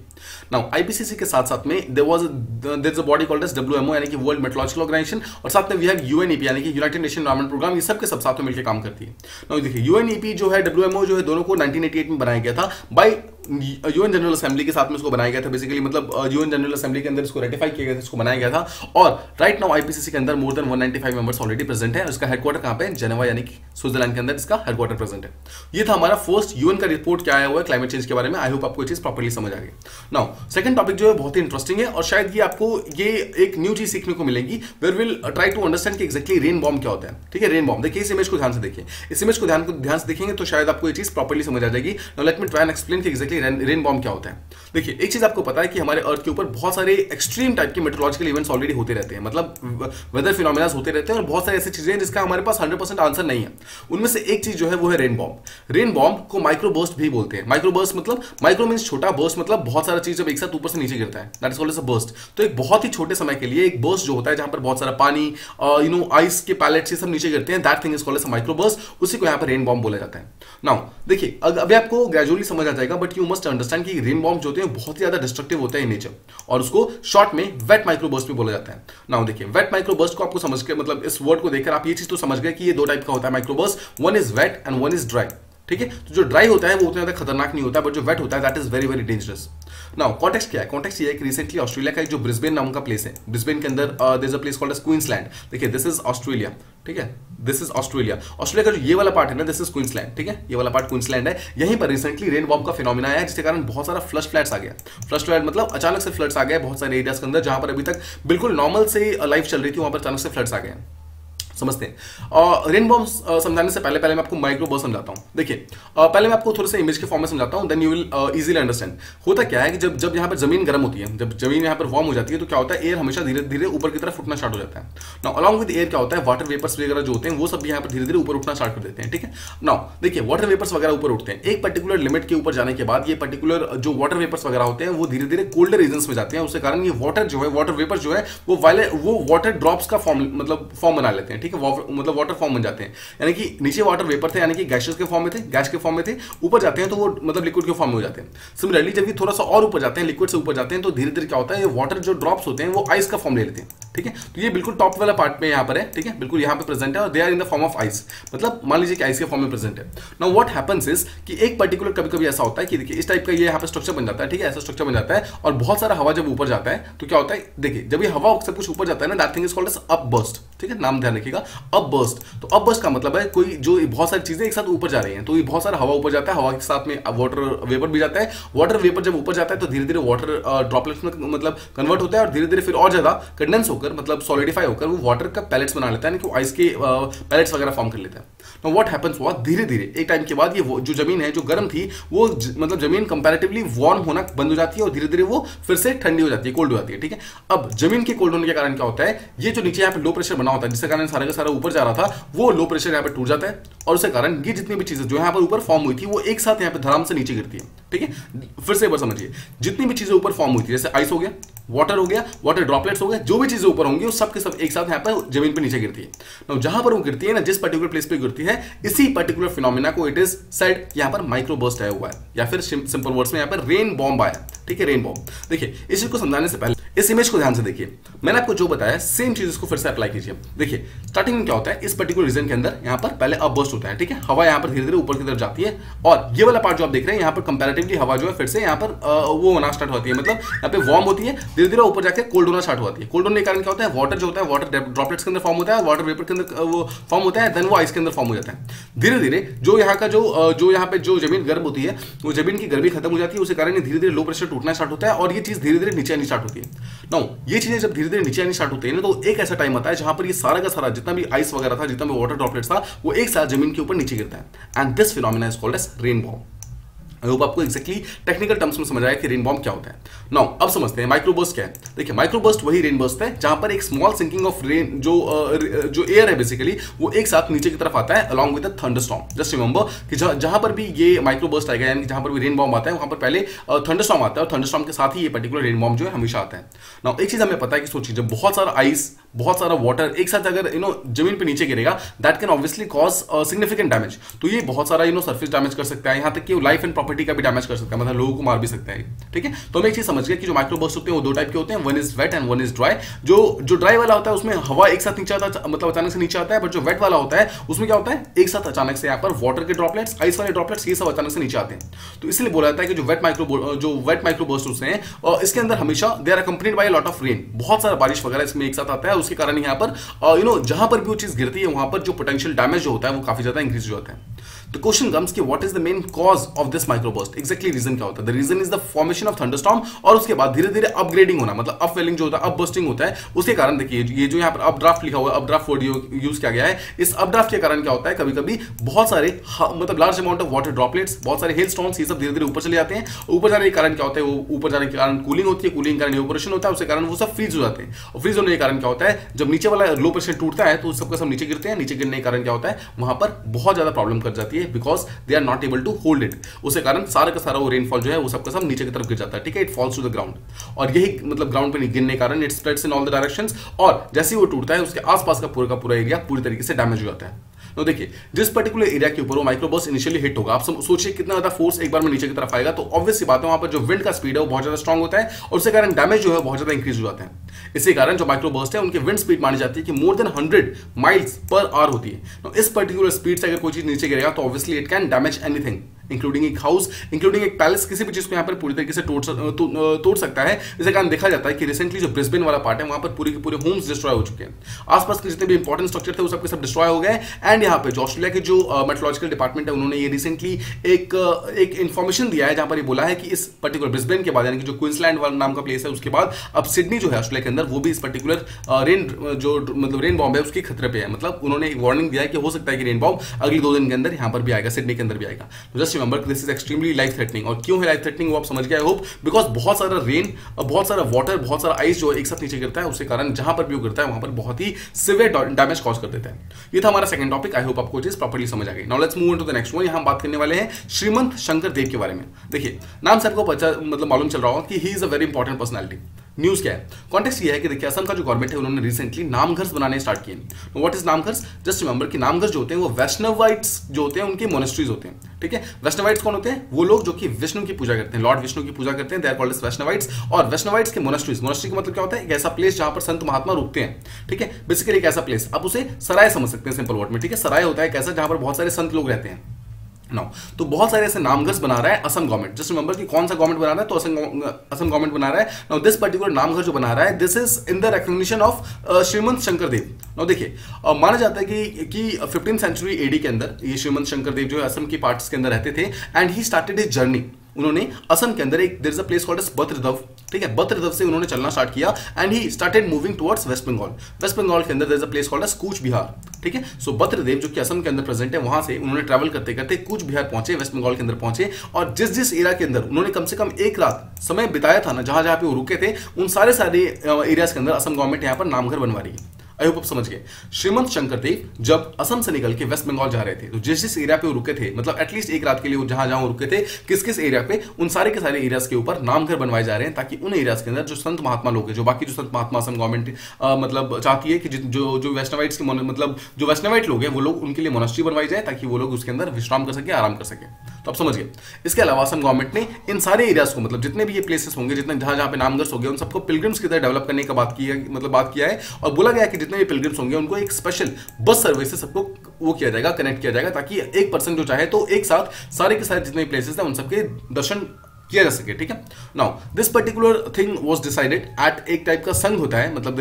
नाउ आईपीसीसी के साथ साथ में there was there is a body called as WMO यानी कि वर्ल्ड मेट्रोलॉजिकल ऑर्गेनाइजेशन, और साथ में वी हैव यूएनईपी यानी कि यूनाइटेड नेशन एनवायरमेंट प्रोग्राम। ये सब के सब साथ में मिलकर काम करती है। नाउ देखिए यूएनईपी जो है, डब्ल्यूएमओ जो है, दोनों को नाइनटीन एटी एट में बनाया गया था बाय यूएन जनरल असेंबली के साथ में इसको बनाया गया था। बेसिकली मतलब यूएन जनरल असेंबली के अंदर इसको रेटिफाई किया गया था, इसको बनाया गया था। और राइट नाउ आईपीसीसी के अंदर more than one ninety five members already present है। इसका हेडक्वार्टर कहाँ पे है? जेनेवा यानी कि स्विट्जरलैंड के अंदर इसका हेडक्वार्टर प्रेजेंट है। ये था हमारा फर्स्ट यूएन का रिपोर्ट क्या आया हुआ है क्लाइमेट चेंज के बारे में। आई होप आपको ये चीज प्रॉपर्ली समझ आ गई। नाउ सेकंड टॉपिक जो है बहुत ही इंटरेस्टिंग है और शायद ये आपको ये एक न्यू चीज सीखने को मिलेगी। We will try to understand कि एग्जैक्टली रेन बॉम्ब क्या होता है। ठीक है, रेन बॉम्ब देखिए, इस इमेज को ध्यान से देखिए, इस इमेज को ध्यान ध्यान से देखेंगे तो शायद आपको ये चीज प्रॉपर्ली समझ आ जाएगी। Now let me try and explain कि एग्जैक्टली रेन बॉम्ब क्या होता है। देखिए एक चीज आपको पता है कि हमारे अर्थ के ऊपर बहुत सारे एक्सट्रीम टाइप के मेट्रोलॉजिकल इवेंट्स ऑलरेडी होते रहते हैं, मतलब वेदर फिनोमेना होते रहते हैं और बहुत सारी ऐसी चीजें हैं जिसका हमारे पास हंड्रेड परसेंट आंसर नहीं है। उनमें से एक चीज जो है वो है रेन बॉम्ब। रेन बॉम्ब को माइक्रोबर्स्ट भी बोलते हैं। माइक्रोबर्स्ट मतलब माइक्रो मींस छोटा, बर्स्ट मतलब बहुत सारा चीज जब एक साथ ऊपर से नीचे गिरता है that is called as a burst. तो एक बहुत ही छोटे समय के लिए एक बर्स्ट जो होता है जहां पर बहुत सारा पानी यू नो आइस के पैलेट से सब नीचे गिरते हैं that thing is called as a microburst. उसी को यहां पर रेन बॉम्ब बोला जाता है। नाउ देखिए अभी आपको ग्रेजुअली समझ आ जाएगा बट यू मस्ट अंडरस्टैंड कि रेन बॉम्ब जो होते हैं बहुत ही ज्यादा डिस्ट्रक्टिव होता है इन नेचर और उसको शॉर्ट में वेट माइक्रोबर्स्ट भी बोला जाता है। नाउ देखिए वेट माइक्रोबर्स्ट को आपको समझ के मतलब इस वर्ड को देखकर आप ये चीज तो समझ गए कि ये दो टाइप का होता है microburst, one is wet and one is dry. ठीक है, तो जो ड्राई होता है वो उतना ज्यादा खतरनाक नहीं होता बट जो वेट होता है that is very very dangerous. Now context क्या है? कॉन्टेक्स्ट ये है कि रिसेंटली ऑस्ट्रेलिया का एक जो ब्रिस्बेन नाम का प्लेस है, ब्रिस्बेन के अंदर there is a place called as Queensland. देखिए दिस इज ऑस्ट्रेलिया, ठीक है, दिस इज ऑस्ट्रेलिया। ऑस्ट्रेलिया का जो ये वाला पार्ट है ना दिस इज क्वींसलैंड, ठीक है, ये वाला पार्ट क्वींसलैंड है। यहीं पर रिसेंटली रेन बॉम्ब का फिनोमिना आया जिसके कारण बहुत सारा फ्लड फ्लैट्स आ गया। फ्लड फ्लैट मतलब अचानक से फ्लड्स आ गए बहुत सारे एरियाज के अंदर जहां पर अभी तक बिल्कुल नॉर्मल से लाइफ चल रही थी वहां पर अचानक से फ्लड्स आ गए। समझते हैं और रेन बॉम्ब समझाने से पहले पहले मैं आपको माइक्रोबर्स्ट समझाता हूँ। देखिए पहले मैं आपको थोड़े से इमेज के फॉर्म में समझाता हूँ then you will easily understand. होता क्या है कि जब जब यहाँ पर जमीन गर्म होती है, जब जमीन यहाँ पर वार्म हो जाती है तो क्या होता है एयर हमेशा धीरे धीरे ऊपर की तरफ उठना स्टार्ट हो जाता है। नाउ अलॉन्ग विद एयर क्या होता है वाटर वेपर्स वगैरह जो होते हैं वो सब यहाँ पर धीरे धीरे ऊपर उठना स्टार्ट कर देते हैं। ठीक है, नाउ देखिए वाटर वेपर्स वगैरह ऊपर उठते हैं एक पर्टिकुलर लिमिट के ऊपर जाने के बाद ये पर्टिकुलर जो वाटर वेपर्स वगैरह होते हैं वो धीरे धीरे कोल्डर रीजन्स में जाते हैं। उसके कारण ये वाटर जो है वाटर वेपर जो है वो वायले वो वाटर ड्रॉप्स का फॉर्म मतलब फॉर्म बना लेते हैं। ठीक है, मतलब वाटर फॉर्म बन जाते हैं यानी कि नीचे वाटर वेपर थे यानी कि गैसेस के फॉर्म में थे, गैस के फॉर्म में थे, ऊपर जाते हैं तो वो मतलब लिक्विड के फॉर्म में हो जाते हैं। सिमिलरली जब ये थोड़ा सा और ऊपर जाते हैं लिक्विड से ऊपर जाते हैं तो धीरे धीरे क्या होता है ये वाटर जो ड्रॉप्स होते हैं वो आइस का फॉर्म ले लेते हैं। ठीक है, तो ये बिल्कुल टॉप वाला पार्ट में यहाँ पर है, ठीक है, बिल्कुल यहाँ पर प्रेजेंट है और they are in the form of ice, मतलब मान लीजिए कि आइस के फॉर्म में प्रेजेंट है। नाउ व्हाट हैपेंस इज कि एक पर्टिकुलर कभी कभी ऐसा होता है कि देखिए इस टाइप का ये यहाँ पर स्ट्रक्चर बन जाता है। ठीक है, ऐसा स्ट्रक्चर बन जाता है और बहुत सारा हवा जब ऊपर जाता है तो क्या होता है देखिए जब ये हवा सब कुछ ऊपर जाता है ना that thing is called as upburst. ठीक है, नाम ध्यान रखिएगा अपबर्स्ट। तो अपबर्स्ट का मतलब है कोई जो बहुत सारी चीजें एक साथ ऊपर जा रही हैं तो ये बहुत सारा हवा ऊपर जाता है, हवा के साथ में वाटर वेपर भी जाता है, वाटर वेपर जब ऊपर जाता है तो धीरे धीरे वाटर ड्रॉपलेट्स में मतलब कन्वर्ट होता है और धीरे धीरे फिर और ज्यादा कंडेंस होकर होकर, मतलब सॉलिडिफाई होकर वो वाटर का पैलेट्स बना लेता है, यानी कि आइस के पैलेट्स वगैरह फॉर्म कर लेता है। नाउ व्हाट हैपेंस वाज, धीरे धीरे एक टाइम के बाद ये जो जमीन है जो गर्म थी वो ज, मतलब जमीन कंपैरेटिवली वार्म होना बंद हो जाती है और धीरे धीरे वो फिर से ठंडी हो जाती है, कोल्ड हो जाती है। ठीक है, अब जमीन के कोल्ड होने के कारण क्या होता है, ये जो नीचे यहाँ पे लो प्रेशर बना होता है जिसके कारण सारा का सारा ऊपर जा रहा था, वो लो प्रेशर यहाँ पे टूट जाता है और उसके कारण ये जितनी भी चीजें जो यहाँ पर ऊपर फॉर्म हुई थी वो एक साथ यहाँ पे धड़ाम से नीचे गिरती है। ठीक है, फिर से एक बार समझिए, जितनी भी चीजें ऊपर फॉर्म हुई थी जैसे आइस हो गया, वाटर हो गया, वाटर ड्रॉपलेट्स हो गए, जो भी चीजें ऊपर होंगी वो सब के सब एक साथ यहाँ पर जमीन पे नीचे गिरती है। नाउ जहां पर वो गिरती है ना, जिस पर्टिकुलर प्लेस पे गिरती है, इसी पर्टिकुलर फिनोमिना को इट इज सेड यहाँ पर माइक्रोबर्स्ट आया हुआ है, या फिर सिंपल वर्ड्स में यहाँ पर रेन बॉम्ब आया। ठीक है, रेन बॉम्ब। देखिए इस चीज को समझाने से पहले इस इमेज को ध्यान से देखिए, मैंने आपको जो बताया सेम चीज इसको फिर से अप्लाई कीजिए। देखिए स्टार्टिंग में क्या होता है, इस पर्टिकुलर रीजन के अंदर यहाँ पर पहले अपबर्स्ट होता है। ठीक है, हवा यहाँ पर धीरे धीरे ऊपर की तरफ जाती है और ये वाला पार्ट जो आप देख रहे हैं यहाँ पर कंपैरेटिवली हवा जो है फिर से यहाँ पर आ, वो होना स्टार्ट होती है, मतलब यहाँ पे वार्म होती है, धीरे धीरे ऊपर जाकर कोल्ड होना स्टार्ट होती है। कोल्ड होने के कारण क्या होता है, वाटर जो होता है वाटर ड्रॉपलेट्स के अंदर फॉर्म होता है, वाटर वेपर के अंदर वो फॉर्म होता है, देन वो आइस के अंदर फॉर्म हो जाता है। धीरे धीरे जो यहाँ का जो जो यहाँ पे जो जमीन गर्म होती है वो जमीन की गर्मी खत्म हो जाती है, उसके कारण धीरे धीरे लो प्रेशर टूटना स्टार्ट होता है और ये चीज धीरे धीरे नीचे आनी स्टार्ट होती है। Now, ये चीजें जब धीरे धीरे नीचे आनी स्टार्ट होती है ना, तो एक ऐसा टाइम आता है जहां पर ये सारा का सारा जितना भी आइस वगैरह था, जितना भी वाटर ड्रॉपलेट्स था, वो एक साथ जमीन के ऊपर नीचे गिरता है। And this phenomena is called as rain bomb. I hope आपको एक्जैक्टली टेक्निकल टर्म्स में समझ आया कि रेन बॉम्ब क्या होता है। नाउ अब समझते हैं माइक्रोबर्स्ट क्या है। देखिए माइक्रोबर्स्ट वही रेन बर्स्ट है जहां पर एक स्मॉल सिंकिंग ऑफ रेन जो जो एयर है बेसिकली वो एक साथ नीचे की तरफ आता है along with a thunderstorm. Just remember कि जहां पर भी ये माइक्रोबर्स्ट आएगा, यानी जहां पर भी रेन बॉम्ब आता है, वहां पर पहले थंडरस्टॉर्म आता है और थंडरस्टॉर्म के साथ ही ये पर्टिकुलर रेन बॉम्ब जो है हमेशा आता है। नाउ एक चीज हमें पता है कि सोचिए जब बहुत सारा आइस, बहुत सारा वाटर एक साथ अगर यू नो जमीन पे नीचे गिरेगा, that can obviously cause significant damage. तो ये बहुत सारा यू नो सरफेस डैमेज कर सकता है, यहाँ तक कि लाइफ एंड प्रॉपर्टी का भी डैमेज कर सकता है, मतलब लोगों को मार भी सकता है। ठीक है, तो हम एक चीज समझ गए कि जो माइक्रोबर्स्ट होते हैं वो दो टाइप के होते हैं, one is wet and one is dry. जो जो ड्राई वाला होता है उसमें हवा एक साथ नीचे आता, मतलब अचानक से नीचे आता है, बट जो वेट वाला होता है उसमें क्या होता है, एक साथ अचानक से यहाँ पर वाटर के ड्रॉपलेट्स, आइस वाले ड्रॉपलेट्स, ये सब अचानक से नीचे आते हैं। तो इसलिए बोला जाता है कि जो वेट माइक्रो जो वेट माइक्रोबर्स्ट होते हैं इसके अंदर हमेशा they are accompanied by a lot of rain, बहुत सारा बारिश वगैरह इसमें एक साथ आता है, उसके कारण यहाँ पर यू नो जहां पर भी वो चीज गिरती है वहां पर जो पोटेंशियल डैमेज जो होता है वो काफी ज्यादा इंक्रीज होता है। The question comes कि what is the main cause of this microburst? Exactly reason क्या होता है? The reason is the formation of thunderstorm और उसके बाद धीरे धीरे upgrading होना, मतलब upwelling जो होता है, upbursting होता है, उसके कारण देखिए ये जो यहाँ पर updraft लिखा हुआ है, updraft word यूज किया गया है, इस updraft के कारण क्या होता है, कभी कभी बहुत सारे मतलब large amount of water droplets, बहुत सारे हिल स्टॉर्म्स, ये सब धीरे धीरे ऊपर चले जाते हैं। ऊपर जाने के कारण क्या होता है, वो ऊपर जाने के कारण कूलिंग होती है, कूलिंग के कारण इवेपोरेशन होता है, उसके कारण वो सब फ्रीज हो जाते हैं और फ्रीज होने के कारण क्या होता है, जब नीचे वाला लो प्रेशर टूटता है तो सबका सब नीचे गिरते हैं, नीचे गिरने के कारण क्या होता है वहां पर बहुत ज्यादा प्रॉब्लम कर जाती है because they are not able to hold it। उसके कारण सारा का सारा वो रेनफॉल जो है वो सबका सब नीचे की तरफ गिर जाता है। ठीक है, it falls to the ground और यही मतलब ग्राउंड पे गिरने के कारण it spreads in all the directions और जैसे ही वो टूटता है उसके आसपास का पूरा का पूरा एरिया पूरी तरीके से डैमेज हो जाता है। तो देखिए जिस पर्टिकुलर एरिया के ऊपर वो माइक्रोबर्स्ट इनिशियली हिट होगा, आप सोचिए कितना ज्यादा फोर्स एक बार में नीचे की तरफ आएगा, तो ऑब्वियस सी बात है वहां पर जो विंड का स्पीड है वो बहुत ज्यादा स्ट्रांग होता है और उसके कारण डैमेज जो है बहुत ज्यादा इंक्रीज हो जाता है। इसी कारण जो माइक्रोबर्स्ट है उनकी विंड स्पीड मानी जाती है कि more than hundred miles per hour होती है। तो इस पर्टिकुलर स्पीड से अगर कोई चीज नीचे गिरेगा तो obviously it can damage anything, including एक हाउस, इंक्लूडिंग एक पैलेस, किसी भी चीज को यहाँ पर पूरी तरीके से तोड़ तो, तोड़ सकता है। इसे कारण देखा जाता है कि रिसेंटली जो ब्रिस्बेन वाला पार्ट है वहां पर पूरे के पूरे होम्स डिस्ट्रॉय हो चुके हैं, आसपास के जितने भी इंपॉर्टेंट स्ट्रक्चर थे वो सबके सब डिस्ट्रॉय हो गए। एंड यहाँ पे ऑस्ट्रेलिया के जो मेट्रोलॉजिकल uh, डिपार्टमेंट है उन्होंने ये रिसेंटली एक uh, एक इन्फॉर्मेशन दिया है जहां पर ये बोला है कि इस पर्टिकुलर ब्रिस्बेन के बाद, यानी कि जो क्वींसलैंड नाम का प्लेस है, उसके बाद अब सिडनी जो है ऑस्ट्रेलिया के अंदर वो भी इस पर्टिकुलर रेन uh, uh, जो मतलब रेन बॉम्ब है उसके खतरे पे है। मतलब उन्होंने एक वार्निंग दिया है कि हो सकता है कि रेन बॉम्ब अगले दो दिन के अंदर यहाँ पर भी आएगा, सिडनी के अंदर भी आएगा। Just remember this is extremely life threatening. और क्यों है लाइफ थ्रेटनिंग वो आप समझ गए आई होप, बिकॉज बहुत सारा रेन, बहुत सारा वाटर, बहुत सारा आइस जो एक साथ नीचे गिरता है उसके कारण जहां पर भी गिरता है वहां पर बहुत ही सीवियर डैमेज कॉज कर देता है। ये था हमारा सेकंड टॉपिक, आई होप आपको चीज प्रॉपर्ली समझ आ गई। Now let's move on to the next one. यहां हम बात करने वाले हैं श्रीमंत शंकरदेव के बारे में। देखिए नाम सबको पता, मतलब मालूम चल रहा होगा कि he is a very important personality. News क्या है, कॉन्टेक्स्ट ये है कि देखिए असम का जो गवर्नमेंट है उन्होंने रिसेंटली नामघर्स बनाने स्टार्ट किए। What is Namghars? Just remember कि नामघर्स जो होते हैं वो वैष्णवाइट्स जो होते हैं उनके मोनेस्ट्रीज होते हैं। ठीक है, वैष्णवाइट्स कौन होते हैं? वो लोग जो कि विष्णु की पूजा करते हैं, लॉर्ड विष्णु की पूजा करते हैं, they are called as Vaishnavites. और वैष्णवाइट्स के मोनेस्ट्रीज, मोनेस्ट्री का मतलब क्या होता है? एक ऐसा प्लेस जहां पर संत महात्मा रुकते हैं। ठीक है, बेसिकली एक ऐसा प्लेस, आप उसे सराय समझ सकते हैं सिंपल वर्ड में। ठीक है, सराय होता है एक ऐसा जहां पर बहुत सारे संत लोग रहते हैं। No no. तो बहुत सारे ऐसे नामघर्स बना रहा है असम गवर्नमेंट। जस्ट रिमेंबर कि कौन सा गवर्नमेंट बना रहा है, तो असम असम गवर्नमेंट बना रहा है। नाउ दिस पर्टिकुलर नामघर जो बना रहा है this is in the recognition of Shrimant Shankardev. Now देखिए uh, माना जाता है कि कि फिफ्टीन सेंचुरी एडी के अंदर ये श्रीमंत शंकरदेव जो है असम की पार्ट्स के अंदर रहते थे and he started his journey. उन्होंने असम के अंदर एक there is a place called as Batadrava, ठीक है, बतद्रव से उन्होंने चलना स्टार्ट किया and he started moving towards waste Bengal. Waste Bengal के अंदर there is a place called as Cooch Behar, ठीक है। सो बतद्रव जो कि असम के अंदर प्रेजेंट है, वहां से उन्होंने ट्रैवल करते करते कूच बिहार पहुंचे, वेस्ट बंगाल के अंदर पहुंचे और जिस जिस एरिया के अंदर उन्होंने कम से कम एक रात समय बिताया था ना, जहां जहां पे वो रुके थे, उन सारे सारे एरियाज के अंदर असम गवर्नमेंट यहाँ पर नामघर बनवा रही है। आई होप आप समझ गए। श्रीमंत शंकरदेव जब असम से निकल के वेस्ट बंगाल जा रहे थे तो जिस जिस एरिया पे वो रुके थे, मतलब एटलीस्ट एक रात के लिए वो जहां जहां वो रुके थे, किस किस एरिया पे, उन सारे के सारे एरियाज के ऊपर नामघर बनवाए जा रहे हैं, ताकि उन एरियाज के अंदर जो संत महात्मा लोग हैं, जो बाकी जो संत महात्मा असम गवर्नमेंट मतलब चाहती है कि जो जो वैष्णवाइट्स के मतलब जो वैष्णवाइट लोग हैं वो लोग, उनके लिए मोनास्ट्री बनवाई जाए ताकि वो लोग उसके अंदर विश्राम कर सके, आराम कर सके। तो आप समझ गए। इसके अलावा असम गवर्नमेंट ने इन सारे एरियाज को, मतलब जितने भी ये प्लेसेस होंगे, जितने जहां जहां पे नामघर्ष होंगे, उन सबको पिलग्रिम्स की तरह डेवलप करने का बात की है, मतलब बात किया है और बोला गया कि जितने भी पिलग्रिम्स होंगे उनको एक स्पेशल बस सर्विस से सबको वो किया जाएगा, कनेक्ट किया जाएगा, ताकि एक पर्सन जो चाहे तो एक साथ सारे के सारे जितने भी प्लेसेस हैं उन सबके दर्शन किया जा सके, ठीक है। Now this particular thing was decided at एक टाइप का संघ होता है, मतलब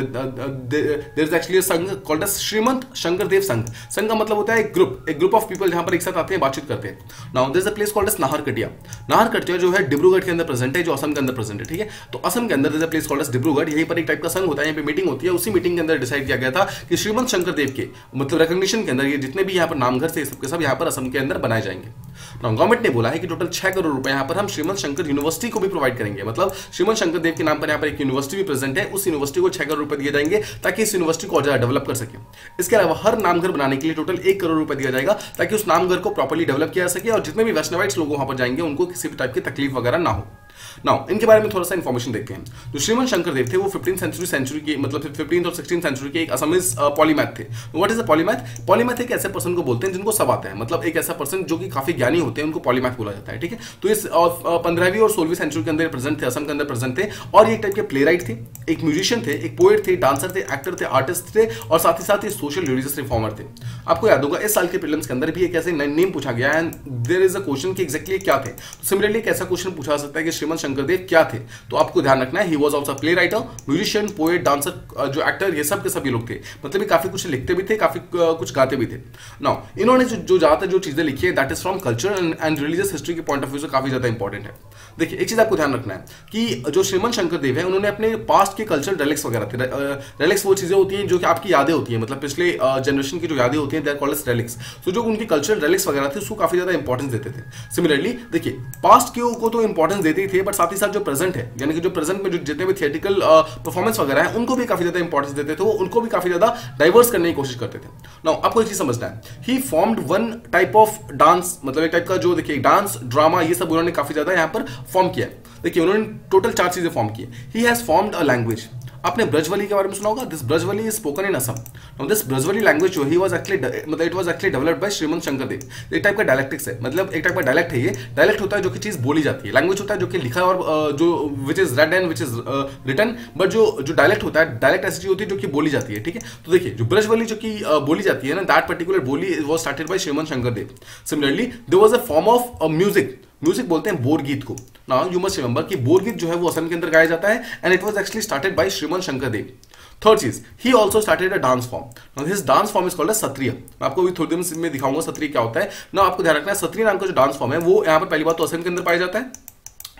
देयर इज एक्चुअली अ संघ कॉल्ड एज श्रीमंत शंकरदेव संघ। संघ का मतलब होता है एक ग्रुप, एक ग्रुप ऑफ पीपल जहां पर एक साथ आते हैं, बातचीत करते हैं। Now there is a place called as Naharkatia. Naharkatia जो है डिब्रूगढ़ के अंदर प्रेजेंट है, जो असम के अंदर प्रेजेंट है, ठीक है। तो असम के अंदर there is a place called as Dibrugarh, यहीं पर एक टाइप का संघ होता है, यहाँ पे मीटिंग होती है। उसी मीटिंग के अंदर डिसाइड किया गया था कि श्रीमंत शंकरदेव के मतलब रिकॉग्निशन के अंदर ये जितने भी यहाँ पर नामघर से सबके सब यहाँ पर असम के अंदर बनाए जाएंगे। गवर्नमेंट ने बोला है कि टोटल छह करोड़ रुपए यहाँ पर हम श्रीमंत शंकर यूनिवर्सिटी को भी प्रोवाइड करेंगे, मतलब श्रीमंत शंकरदेव के नाम पर यहाँ पर एक यूनिवर्सिटी भी प्रेजेंट है, उस यूनिवर्सिटी को छह करोड़ रुपए दिए जाएंगे ताकि इस यूनिवर्सिटी को और ज्यादा डेवलप कर सके। इसके अलावा हर नामघर बनाने के लिए टोटल एक करोड़ रुपए दिया जाएगा ताकि उस नामघर को प्रॉपर्ली डेवलप किया जा सके और जितने भी वैष्णवाइट्स लोग वहां पर जाएंगे उनको किसी भी टाइप की तकलीफ वगैरह ना हो। नाउ इनके बारे में थोड़ा सा इन्फॉर्मेशन देखते हैं। जो श्रीमंत शंकरदेव थे वो फिफ्टीन सेंचुरी सेंचुरी के मतलब फिफ्टीन और सिक्सटीन सेंचुरी के एक असमीज पॉलीमैथ थे। What is a polymath? Polymath एक ऐसे पर्सन को बोलते हैं जिनको सब आता है, मतलब एक ऐसा पर्सन जो कि काफी ज्ञानी होते हैं, उनको पॉलीमैथ बोला जाता है, ठीक है। तो इस पंद्रहवीं और सोलहवीं सेंचुरी के अंदर प्रेजेंट थे, असम के अंदर प्रेजेंट थे और ये एक टाइप के प्ले राइट थे, एक म्यूजिशियन थे, एक पोएट थे, डांसर थे, एक्टर थे, आर्टिस्ट थे और साथ ही साथ ये सोशल रिलीजियस रिफॉर्मर थे। आपको याद होगा इस साल के प्रीलिम्स के अंदर भी एक ऐसे नेम पूछा गया and there is a question कि एग्जैक्टली क्या थे। सिमिलरली एक ऐसा क्वेश्चन पूछा जा सकता है कि श्रीमंत शंकरदेव क्या थे, तो आपको ध्यान रखना है he was also play writer, musician, poet, dancer, जो एक्टर, ये सब के सभी लोग थे, मतलब ये काफी कुछ लिखते भी थे, काफी कुछ गाते भी थे। नाउ इन्होंने जो जो ज्यादातर जो चीजें लिखी है that is from culture and religious history के पॉइंट ऑफ व्यू से काफी ज्यादा इंपॉर्टेंट है। देखिए एक चीज आपको ध्यान रखना है कि जो श्रीमंत शंकरदेव है उन्होंने अपने पास्ट के कल्चर रेलिक्स वगैरह थे। रेलिक्स वो चीजें होती हैं जो कि आपकी यादें होती हैं, मतलब पिछले जनरेशन की जो यादें होती हैं they are called as relics. So जो उनकी कल्चरल रेलिक्स वगैरह थे उसको काफी ज्यादा इंपॉर्टेंस देते थे। सिमिलरली देखिए पास्ट के को तो इंपॉर्टेंस देते ही थे, बट साथ ही साथ जो प्रेजेंट है, यानी कि जो प्रेजेंट में जो जितने भी थिएटिकल परफॉर्मेंस वगैरह है उनको भी काफी ज्यादा इंपॉर्टेंस देते थे, वो उनको भी काफी ज्यादा डाइवर्स करने की कोशिश करते थे। नाउ आपको एक चीज समझना है, he formed one type of dance, मतलब एक टाइप का जो देखिए डांस, ड्रामा, ये सब उन्होंने काफी ज्यादा यहाँ पर फॉर्म किया। देखिए उन्होंने टोटल चार चीजें फॉर्म की। He has formed a language. आपने ब्रजवली के बारे में सुना होगा, this Brajavali is spoken in Assam. Now this Brajavali language जो ही वाज एक्चुअली मतलब it was actually developed by श्रीमंत शंकरदेव। एक टाइप का डायलेक्टिक्स है, मतलब एक टाइप का डायलेक्ट है। ये डायलेक्ट होता है जो कि चीज बोली जाती है, लैंग्वेज होता है जो कि लिखा और जो which is read and which is written, but जो जो डायलेक्ट होता है, डायलेक्ट ऐसी चीज होती है जो कि बोली जाती है, ठीक है। तो देखिए जो ब्रजवली जो कि बोली जाती है ना, दैट पर्टिकुलर बोली was started by Shrimant Shankardev. Similarly there was a form of music, music बोलते हैं बोरगीत को। नाउ यू मस्ट रिमेंबर कि बोरगीत जो है वो असम के अंदर गाया जाता है and it was actually started by Shrimant Shankardev. Third चीज, he also started a dance form. Now this dance form is called as Sattriya. मैं आपको भी थोड़ी देर में दिखाऊंगा सत्रिया क्या होता है। ना आपको ध्यान रखना है सत्रिया नाम का जो डांस फॉर्म है वो यहाँ पर पहली बार तो असम के अंदर पाया जाता है,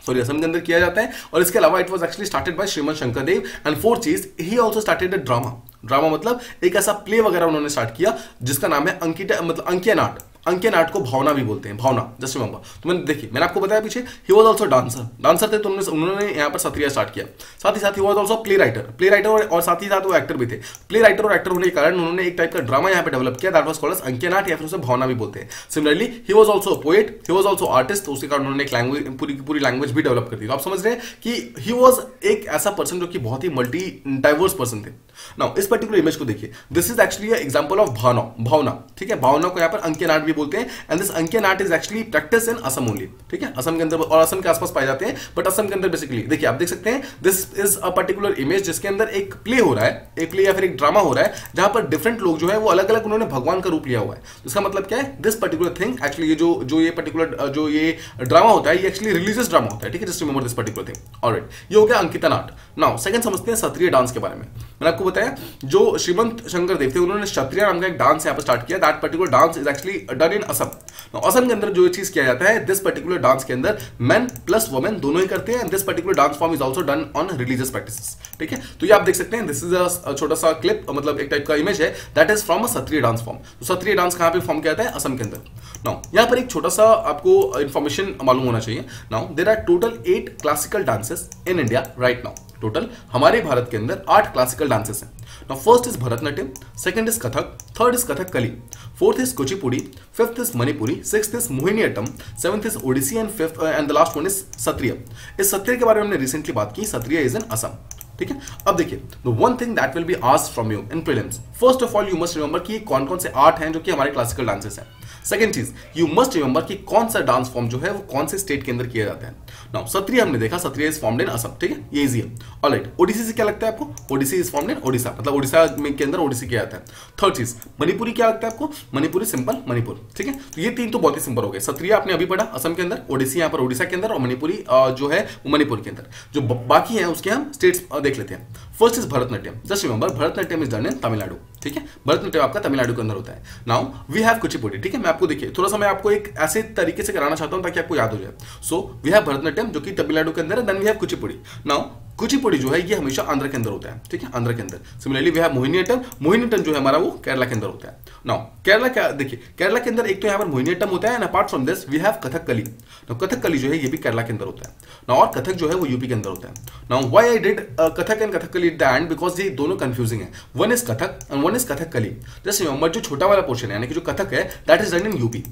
सॉरी असम के अंदर किया जाता है, और इसके अलावा it was actually started by Shrimant Shankardev. And fourth चीज, he also started a drama. Drama मतलब एक ऐसा प्ले वगैरह उन्होंने स्टार्ट किया जिसका नाम है अंकिया, मतलब अंकिया नाट। अंकिया नाट को भावना भी बोलते हैं, भावना, जस्ट रिमेंबर। तो मैंने देखिए मैंने आपको बताया पीछे he was also dancer, dancer थे तो उन्होंने यहाँ पर सत्रिया स्टार्ट किया। साथ ही साथ he was also play writer, play writer और, और साथ ही साथ वो एक्टर भी थे। प्ले राइटर और एक्टर होने के कारण उन्होंने एक टाइप का ड्रामा यहाँ पे डेवलप किया, that was called as Ankiya Naat, या फिर उसे भावना भी बोलते हैं। Similarly he was also poet, he was also artist, उसके कारण उन्होंने एक लैंग्वेज पूरी पूरी लैंग्वेज भी डेवलप कर दी। तो आप समझ रहे हैं कि ही वाज एक ऐसा पर्सन जो कि बहुत ही मल्टी डाइवर्स पर्सन थे। नाउ इस पर्टिकुलर इमेज को देखिए, this is actually a example of Bhaona, Bhaona, ठीक है। भावना को यहाँ पर अंकिया नाट बोलते हैं and this Ankiya Naat is actually practice in Assam only, ठीक है। असम के अंदर और असम के आसपास पाए जाते हैं, बट असम के अंदर बेसिकली देखिए आप देख सकते हैं this is a particular image जिसके अंदर एक प्ले हो रहा है, एक प्ले या फिर एक ड्रामा हो रहा है जहां पर डिफरेंट लोग जो है वो अलग अलग उन्होंने भगवान का रूप लिया हुआ है। इसका मतलब क्या है, दिस पर्टिकुलर थिंग एक्चुअली ये जो जो ये पर्टिकुलर जो ये ड्रामा होता है ये एक्चुअली रिलीजियस ड्रामा होता है, ठीक है। Just remember this particular thing. Alright, ये हो गया अंकिया नाट। नाउ सेकंड समझते हैं सत्रिया डांस के बारे में। मैंने आपको बताया जो श्रीमंत शंकरदेव थे उन्होंने सत्रिया नाम का एक डांस यहां पर स्टार्ट किया, that particular dance is actually done in Assam. Assam के अंदर जो चीज किया जाता है, दिस पर्टिकुलर डांस के अंदर मैन प्लस वुमेन दोनों ही करते हैं। This particular dance form is also done on religious practices. ठीक है, तो ये आप देख सकते हैं, दिस इज अ छोटा सा क्लिप, मतलब एक टाइप का इमेज है, that is from a Sattriya dance form. तो सत्रिय डांस कहाँ पे फॉर्म किया जाता है? असम के अंदर। नाउ यहाँ पर एक छोटा सा आपको इन्फॉर्मेशन मालूम होना चाहिए। Now there are total eight classical dances in India right now. Total हमारे भारत के अंदर आठ क्लासिकल डांसेस हैं। Now first is Bharatanatyam, second is Kathak, third is Kathakali, fourth is Kuchipudi, fifth is Manipuri, sixth is Mohiniyattam, seventh is Odissi and fifth and the last one is Sattriya. इस सत्रिया के बारे में हमने रिसेंटली बात की, सत्रिया इज इन असम। ठीक है, अब देखिए the one thing that will be asked from you in prelims, first of all you must remember कि कौन कौन से आर्ट हैं जो कि हमारे क्लासिकल डांसेस हैं। सेकंड चीज, यू मस्ट रिमेंबर कि कौन सा डांस फॉर्म जो है वो कौन से स्टेट के अंदर किया जाता है। नाउ सत्रिया हमने देखा, Sattriya is formed in Assam. ठीक है, ये इजी है। ऑलराइट, ओडिसी से क्या लगता है आपको? Odissi is formed in Odisha, मतलब ओडिशा के अंदर ओडिसी किया जाता है। थर्ड चीज, मणिपुरी क्या लगता है आपको? मणिपुरी सिंपल मणिपुर। ठीक है, तो ये तीन तो बहुत ही सिंपल हो गए। सत्रिया आपने अभी पढ़ा असम के अंदर, ओडिसी यहाँ पर ओडिशा के अंदर, और मणिपुरी जो है वो मणिपुर के अंदर। जो बाकी है उसके हम स्टेट्स देख लेते हैं। First is Bharatanatyam, just remember Bharatanatyam is done in Tamil Nadu. ठीक है, भरतनाट्यम आपका तमिलनाडु के अंदर होता है। Now we have Kuchipudi. ठीक है, मैं आपको देखिए थोड़ा सा मैं आपको एक ऐसे तरीके से कराना चाहता हूं ताकि आपको याद हो जाए। सो वी हैव भरतनाट्यम जो कि तमिलनाडु के अंदर है, then we have Kuchipudi. Now Kuchipudi जो है ये हमेशा आंध्र के अंदर होता है। ठीक है, आंध्र के अंदर। Similarly we have Mohiniyattam, Mohiniyattam जो है हमारा वो केरला के अंदर होता है। नाउ केरला क्या देखिए, केरला के अंदर एक तो यहाँ पर मोहिनीअट्टम होता है, and apart from this we have Kathakali. Now Kathakali जो है ये भी केरला के अंदर होता है। नाउ और कथक जो है वो यूपी के अंदर होता है। Now why I did Kathak and Kathakali at the end, because ये दोनों कंफ्यूजिंग है, one is Kathak and one is Kathakali. Just remember जो छोटा वाला पोर्शन है यानी कि जो कथक है that is done in UP.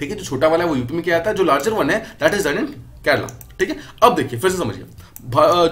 ठीक है, जो छोटा वाला है वो यूपी में किया जाता है, जो लार्जर वन है that is done in Kerala. ठीक है, अब देखिए फिर से समझिए,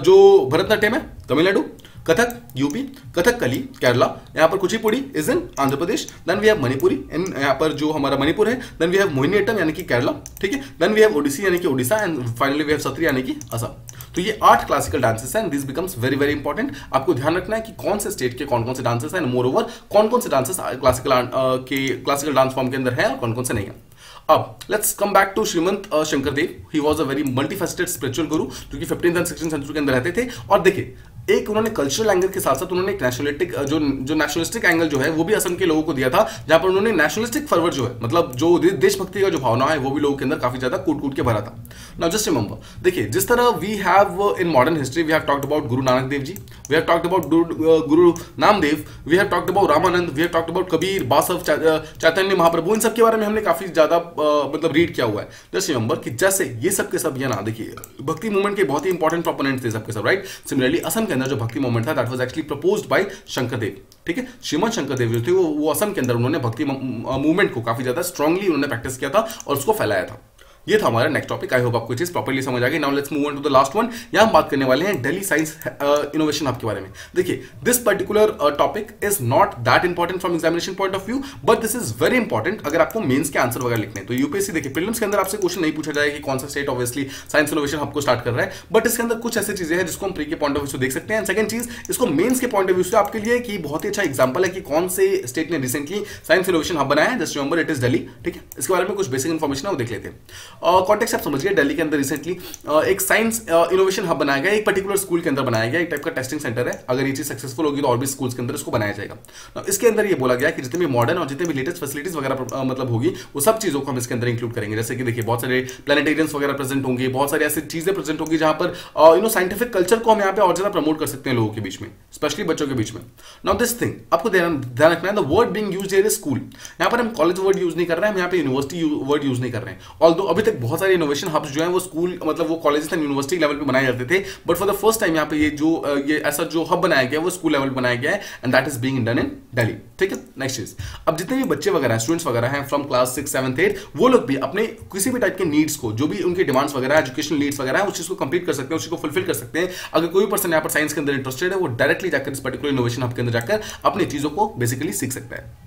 जो भरतनाट्यम है तमिलनाडु, कथक यूपी, कथकली केरला, यहाँ पर Kuchipudi is in Andhra Pradesh, then we have Manipuri in यहाँ पर जो हमारा मणिपुर है, देन वी हैव मोहिनीअट्टम यानी कि केरला। ठीक है, देन वी हैव ओडिसी यानी कि Odisha, and finally we have Sattriya यानी कि असम। तो ये आठ क्लासिकल डांसेस हैं, and this becomes very very important. आपको ध्यान रखना है कि कौन से स्टेट के कौन कौन से डांसेस हैं, एंड मोर ओवर कौन कौन से डांसेस क्लासिकल के क्लासिकल डांस फॉर्म के अंदर है और कौन कौन से नहीं है। अब let's come back to Shrimant Shankardev. He was a very multifaceted spiritual गुरु जो कि फिफ्टींथ एंड सिक्सटींथ सेंचुरी के अंदर रहते थे, और देखिए एक उन्होंने कल्चरल एंगल के साथ साथ उन्होंने एक नेशनलिस्टिक जो जो नेशनलिस्टिक एंगल जो है वो भी असम के लोगों को दिया था, जहां पर उन्होंने नेशनलिस्टिक फर्वर जो है मतलब जो देशभक्ति का जो भावना है वो भी लोगों के अंदर काफी ज्यादा कूट कूट के भरा था। नाउ जस्ट रिमेंबर देखिए, जिस तरह we have in modern history we have talked about Guru Nanak Dev ji, we have talked about Guru Namdev, we have talked about Ramanand, we have talked about Kabir, Basava, Chaitanya Mahaprabhu, इन सब के बारे में हमने काफी ज्यादा मतलब रीड किया हुआ है। जस्ट रिमेंबर कि जैसे ये सब के सब ये ना देखिए भक्ति मूवमेंट के बहुत ही इंपॉर्टेंट प्रोपोनेंट थे सब के सब, राइट। सिमिलरली असम के अंदर जो भक्ति मूवमेंट था that was actually proposed by Shankardev. ठीक है, श्रीमंत शंकरदेव जो थे वो, वो असम के अंदर उन्होंने भक्ति मूवमेंट को काफी ज्यादा स्ट्रांगली उन्होंने प्रैक्टिस किया था और उसको फैलाया था। ये था हमारा नेक्स्ट टॉपिक। आई होप आपको चीज प्रॉपर्ली समझ आ गई। Now let's move on to the last one. यहाँ हम बात करने वाले हैं दिल्ली साइंस इनोवेशन हब के बारे में। देखिए this particular topic is not that important from examination point of view, but this is very important अगर आपको मेंस के आंसर वगैरह लिखने हैं। तो यूपीएससी देखिए प्रीलिम्स के अंदर आपसे क्वेश्चन नहीं पूछा जाएगा कि कौन सा state obviously science innovation hub को स्टार्ट कर रहा है, बट इसके अंदर कुछ ऐसी चीजें हैं जिसको हम प्री के पॉइंट ऑफ व्यू से देख सकते हैं। सेकंड चीज, इसको मेंस के पॉइंट ऑफ व्यू से आपके लिए कि बहुत ही अच्छा एग्जाम्पल है कि कौन से स्टेट ने रिसेंटली साइंस इनोवेशन हब बनाया है। Just remember it is Delhi. ठीक है, इसके बारे में कुछ बेसिक इन्फॉर्मेशन है वो देख लेते हैं। कॉन्टेक्स्ट uh, आप समझिए, दिल्ली के अंदर रिसेंटली uh, एक साइंस इनोवेशन हब बनाया गया, एक पर्टिकुलर स्कूल के अंदर बनाया गया, एक टाइप का टेस्टिंग सेंटर है। अगर ये चीज सक्सेसफुल होगी तो और भी स्कूल्स के अंदर इसको बनाया जाएगा। Now, इसके अंदर ये बोला गया कि जितने भी मॉडर्न और जितने भी लेटेस्ट फैसिलिटीज वगैरह मतलब होगी वो सब चीजों को हम इसके अंदर इंक्लूड करेंगे। जैसे कि देखिए बहुत सारे प्लेनेटेरियम्स वगैरह प्रेजेंट होंगे, बहुत सारी ऐसी चीजें प्रेजेंट होंगी जहां पर यू नो साइंटिफिक कल्चर को हम यहाँ पे और ज्यादा प्रमोट कर सकते हैं लोगों के बीच में, स्पेशली बच्चों के बीच में। नाउ दिस थिंग आपको ध्यान रखना है, the word being used here is school. यहाँ पर हम कॉलेज वर्ड यूज नहीं कर रहे हैं, हम यहाँ पे यूनिवर्सिटी वर्ड यूज नहीं कर रहे हैं। ऑल्दो अभी तक बहुत सारे इनोवेशन हब्स जो हैं वो स्कूल मतलब वो कॉलेजेस एंड यूनिवर्सिटी लेवल पे बनाए जाते थे, but for the first time यहाँ पे ये जो ये ऐसा जो हब बनाया गया वो स्कूल लेवल बनाया गया है, and that is being done in Delhi. ठीक है, नेक्स्ट चीज, अब जितने भी बच्चे वगैरह हैं, स्टूडेंट्स वगैरह हैं from class six seventh eight, वो लोग भी अपने किसी भी टाइप के नीड्स को, जो भी उनके डिमांड्स वगैरह एजुकेशन नीड्स वगैरह है, उस चीज को कंप्लीट कर सकते हैं, उस चीज को फुलफिल कर सकते हैं। अगर कोई पर्सन यहाँ पर साइंस के अंदर इंटरेस्टेड है वो डायरेक्टली जाकर इस पर्टिकुलर इनोवेशन हब के अंदर जाकर अपनी चीजों को बेसिकली सीख सकता है।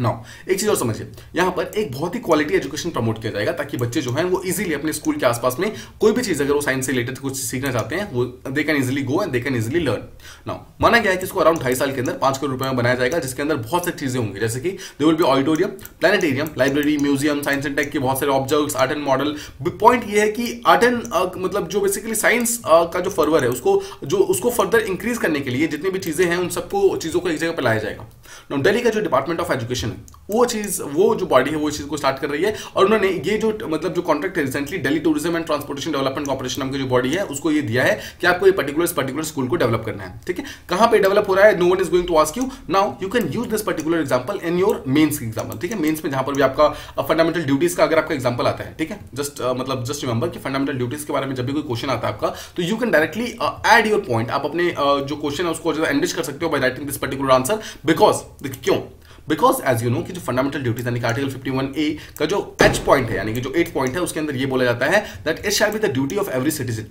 नाउ एक चीज और समझिए, यहाँ पर एक बहुत ही क्वालिटी एजुकेशन प्रमोट किया जाएगा ताकि बच्चे जो हैं वो इजीली अपने स्कूल के आसपास में कोई भी चीज अगर वो साइंस से रिलेटेड कुछ सीखना चाहते हैं वो they can easily go and they can easily learn. Now माना गया है कि इसको अराउंड ढाई साल के अंदर पांच करोड़ रुपए में बनाया जाएगा, जिसके अंदर बहुत सारी चीजें होंगी, जैसे कि they will be auditorium, planetarium, library, museum, science and tech के बहुत सारे objects, art and model. Point ये है कि आर्ट एंड मतलब जो बेसिकली साइंस का जो फर्वर है उसको जो उसको फर्दर इंक्रीज करने के लिए जितनी भी चीजें हैं उन सबको चीजों को एक जगह पर लाया जाएगा। नाउ दिल्ली का जो डिपार्टमेंट ऑफ एजुकेशन वो चीज वो जो बॉडी है वो चीज को स्टार्ट कर रही है। और उन्होंने ये जो मतलब जो कॉन्ट्रैक्ट है recently Delhi tourism and transportation development corporation नाम की जो बॉडी है उसको ये दिया है कि आपको ये पर्टिकुलर पर्टिकुलर स्कूल को डेवलप करना है। ठीक है, कहां पे डेवलप हो रहा है, no one is going to ask you. Now you can use this particular example in your mains example. ठीक है, मेंस में जहां पर भी आपका फंडामेंटल ड्यूटीज का अगर आपका एग्जांपल आता है, ठीक है, जस्ट मतलब जस्ट रिमेंबर कि फंडामेंटल ड्यूटीज के बारे में जब भी कोई क्वेश्चन आता है आपका, तो you can directly add your point. आप अपने uh, जो क्वेश्चन है उसको एनरिच कर सकते हो by writing this particular answer. Because क्यों बिकॉज एज यू नो कि जो फंडामेंटल ड्यूटीज यानी कि आर्टिकल फिफ्टी वन ए का जो एच पॉइंट है यानी कि जो एट पॉइंट है उसके अंदर ये बोला जाता है that it shall be the duty of every citizen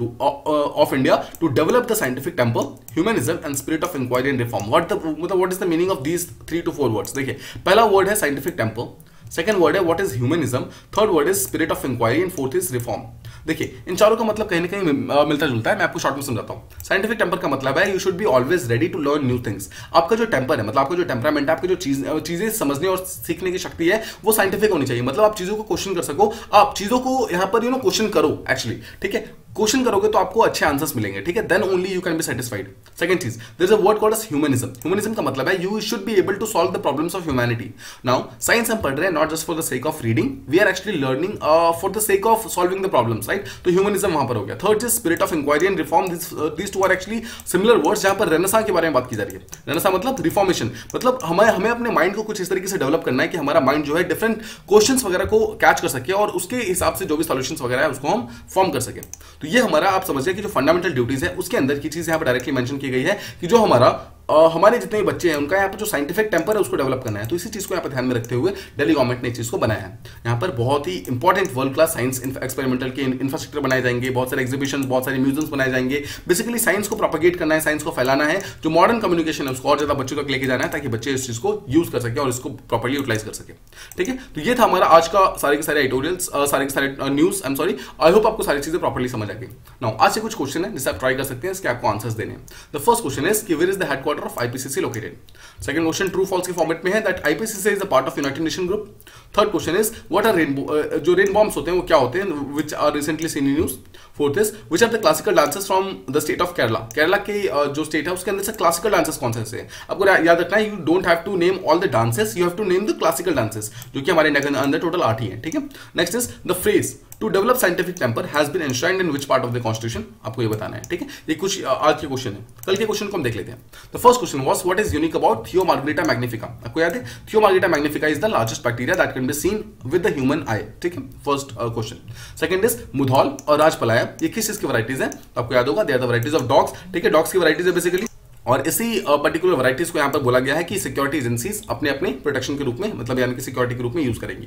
To, uh, of India to develop the scientific temple, humanism and spirit of inquiry and reform. What the मतलब what is the meaning of these three to four words? देखिए, पहला word है scientific temple, second word है what is humanism, third word is spirit of inquiry and fourth is reform. देखिए, इन चारों का मतलब कहीं ना कहीं मिलता जुलता है। मैं आपको शॉर्ट में समझाता हूँ। साइंटिफिक टेम्पर का मतलब है you should be always ready to learn new things. आपका जो टेम्पर है मतलब आपका जो टेम्परामेंट है, आपकी जो चीज चीजें समझने और सीखने की शक्ति है वो साइंटिफिक होनी चाहिए। मतलब आप चीजों को क्वेश्चन कर सको, आप चीजों को यहाँ पर यू नो क्वेश्चन करो एक्चुअली। ठीक है, क्वेश्चन करोगे तो आपको अच्छे आंसर्स मिलेंगे। ठीक है, then only you can be satisfied. Second चीज, there is a word called as humanism. Humanism का मतलब है you should be able to solve the problems of humanity. Now science हम पढ़ रहे हैं not just for the sake of reading, we are actually learning for the sake of solving the problems, right. तो humanism वहां पर हो गया। Third is spirit of inquiry and reform. This two are actually similar words जहां पर renaissance के बारे में बात की जा रही है। रेनेसां मतलब रिफॉर्मेशन, मतलब हमें हमें अपने माइंड को कुछ इस तरीके से डेवलप करना है कि हमारा माइंड जो है डिफरेंट क्वेश्चंस वगैरह को कैच कर सके और उसके हिसाब से जो भी सॉल्यूशंस वगैरह है उसको हम फॉर्म कर सके। तो ये हमारा आप समझिए कि जो फंडामेंटल ड्यूटीज है उसके अंदर की चीज यहाँ पर डायरेक्टली मेंशन की गई है कि जो हमारा आ, हमारे जितने बच्चे हैं उनका यहाँ पर जो साइंटिफिक टेम्पर है उसको डेवलप करना है। तो इसी चीज को यहाँ पर ध्यान में रखते हुए दिल्ली गवर्नमेंट ने चीज को बनाया है। यहाँ पर बहुत ही important world class science experimental के इंफ्रास्ट्रक्चर बनाए जाएंगे, बहुत सारे एग्जीबिशन, बहुत सारे म्यूजियम्स बनाए जाएंगे। बेसिकली साइंस को प्रोपेगेट करना है, साइंस को फैलाना है, जो मॉडर्न कम्युनिकेशन है उसको और ज्यादा बच्चों तक लेके जाना है ताकि बच्चे इस चीज को यूज कर सके और इसको प्रॉपरली यूटिलाइज कर सके। ठीक है, तो ये था हमारा आज का सारे के सारे एडिटोरियल्स, सारे के सारे news. I am sorry, I hope आपको सारी चीजें प्रॉपरली समझ आ गई। नाउ आज से कुछ क्वेश्चन है जिससे आप ट्राई कर सकते हैं, इसके आपको आंसर्स देने हैं। द फर्स्ट क्वेश्चन इज कि where is the headquarter of I P C C located? Second question, true false के फॉर्मेट में है that I P C C is a part of United Nation Group. Third question is what are rain uh, जो rain bombs होते हैं वो क्या होते हैं, which are recently seen in news. Fourth is which are the classical dances from the state of Kerala. Kerala के uh, जो state है उसके अंदर से classical dances कौन से हैं? आपको याद रखना है, you don't have to name all the dances, you have to name the classical dances जो कि हमारे अंदर टोटल आठ ही है। ठीक है, next is the phrase to develop scientific temper has been enshrined in which part of the constitution, आपको ये बताना है। ठीक है, ये कुछ आज के क्वेश्चन है। कल के क्वेश्चन को हम देख लेते हैं। The first question was what is unique about Thiomargarita magnifica. आपको याद है Thiomargarita magnifica is the largest bacteria that can be seen with the human eye. ठीक है, first question. Second is Mudhol और राजपलाया, ये किस चीज की वैराइटीज है? तो आपको याद होगा they are the varieties of dogs. ठीक है, डॉग्स की वैराइटीज है बेसिकली, और इसी पर्टिकुलर वैराइटीज को यहाँ पर बोला गया है कि सिक्योरिटी एजेंसीज अपने अपने प्रोटेक्शन के रूप में मतलब यानी कि सिक्योरिटी के रूप में यूज करेंगे।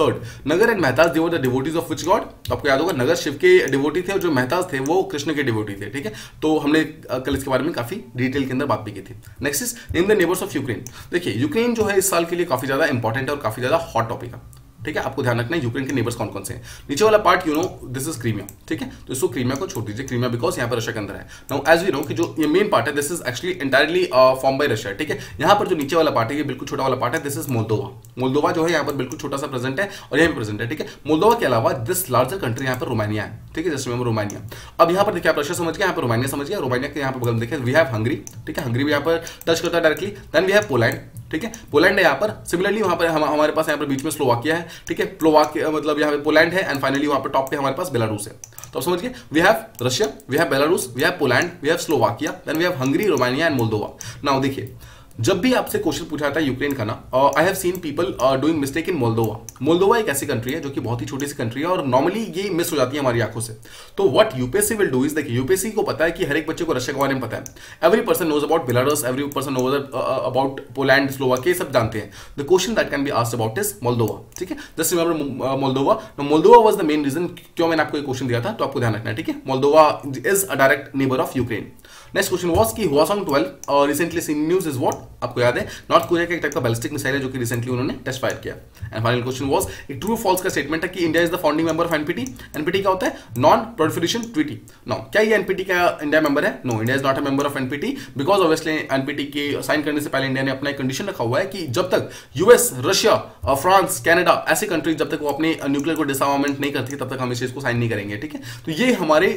Third, Nagar and Mehtaj they were the devotees of which god. तो आपको याद होगा नगर शिव के डिवोटी थे और जो मेहताज थे वो कृष्ण के डिवोटी थे। ठीक है, तो हमने कल इसके बारे में काफी डिटेल के अंदर बात भी की थी। Next is name the neighbours of Ukraine. देखिए, यूक्रेन जो है इस साल के लिए काफी ज्यादा इंपॉर्टेंट है और काफी ज्यादा हॉट टॉपिक है। ठीक है, आपको ध्यान रखना है यूक्रेन के नेबर्स कौन कौन से हैं। नीचे वाला part you know this is Crimea. ठीक है, तो इसको क्रीमिया को छोड़ दीजिए, क्रीमिया बिकॉज यहाँ पर रशिया के अंदर है। नाउ एज यू नो कि जो ये मेन पार्ट है this is actually entirely form by Russia. ठीक है, यहाँ पर जो नीचे वाला पार्ट है ये बिल्कुल छोटा वाला पार्ट है, दिस इज मोल्दोवा। मोल्दोवा जो है यहाँ पर बिल्कुल छोटा सा प्रेजेंट है और यहाँ भी प्रेजेंट है। ठीक है, मोल्दोवा के अलावा दिस लार्जर कंट्री यहाँ पर रोमानिया है। ठीक है, जस्ट रिमेंबर रोमानिया। अब यहाँ पर देखिए आप रशिया समझ गए, यहाँ पर रोमानिया समझ गए, रोमानिया के यहाँ पर बगल में देखिए वी हैव हंगरी। ठीक है, हंगरी भी यहाँ पर टच करता है directly. Then we have Poland. ठीक है, पोलैंड है यहाँ पर, सिमिलरली वहाँ पर हम, हमारे पास यहाँ पर बीच में स्लोवाकिया है। ठीक है, स्लोवाकिया मतलब यहाँ पे पोलैंड है एंड फाइनली वहाँ पर टॉप पे हमारे पास बेलारूस है। तो आप समझिए we have Russia, we have Belarus, we have Poland, we have Slovakia, then we have Hungary, Romania and Moldova. Now देखिए, जब भी आपसे क्वेश्चन पूछा जाता है यूक्रेन का ना, I have seen people doing mistake in Moldova. Moldova एक ऐसी कंट्री है जो कि बहुत ही छोटी सी कंट्री है और नॉर्मली ये मिस हो जाती है हमारी आंखों से। तो what UPSC will do is, देखिए यूपीएससी को पता है कि हर एक बच्चे को रशिया के बारे में पता है, every person knows about Belarus, every person knows about Poland, Slovakia, सब जानते हैं। The question that can be asked about is Moldova. ठीक है, just remember Moldova. Moldova was the main reason क्यों मैंने आपको ये क्वेश्चन दिया था, तो आपको ध्यान रखना है। ठीक है, Moldova is a direct neighbour of Ukraine. Next question was कि ह्वासोंग ट्वेल्व और recently seen news is what. आपको याद है नॉर्थ कोरिया का एक टाइप का बैलिस्टिक मिसाइल है जो कि रिसेंटली उन्होंने टेस्ट फायर किया। एंड फाइनल क्वेश्चन वाज एक ट्रू फॉल्स का स्टेटमेंट है कि India is the founding member of NPT. NPT क्या होता है? Non proliferation treaty. नाउ क्या ये एनपीटी का इंडिया मेंबर है? No, India is not a member of NPT because obviously NPT की साइन करने से पहले इंडिया ने अपना एक कंडीशन रखा हुआ है कि जब तक यूएस, रशिया, फ्रांस, कनाडा ऐसी कंट्री जब तक वो अपने न्यूक्लियर को डिसआर्मामेंट नहीं करती तब तक हम इस चीज को साइन नहीं करेंगे। ठीक है, तो ये हमारे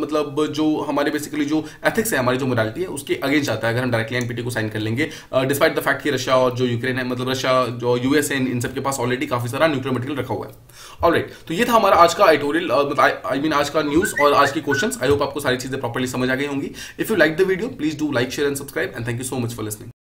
मतलब जो हमारे बेसिकली जो एथिक्स है, हमारी जो मोरालिटी है उसके अगेंस्ट जाता है अगर हम डायरेक्टली एनपीटी को साइन कर लेंगे डिस्पाइट द फैक्ट कि रशिया और जो यूक्रेन है, मतलब रशिया जो यूएस है, इन सबके पास ऑलरेडी काफी सारा न्यूक्लियर मटेरियल रखा हुआ है। ऑलराइट, तो ये था हमारा आज का एडिटोरियल, आई मीन आज का न्यूज और आज के क्वेश्चंस। आई होप आपको सारी चीजें प्रॉपर्ली समझ आ गई होंगी। If you like the video, please do like, share and subscribe, and thank you so much for listening.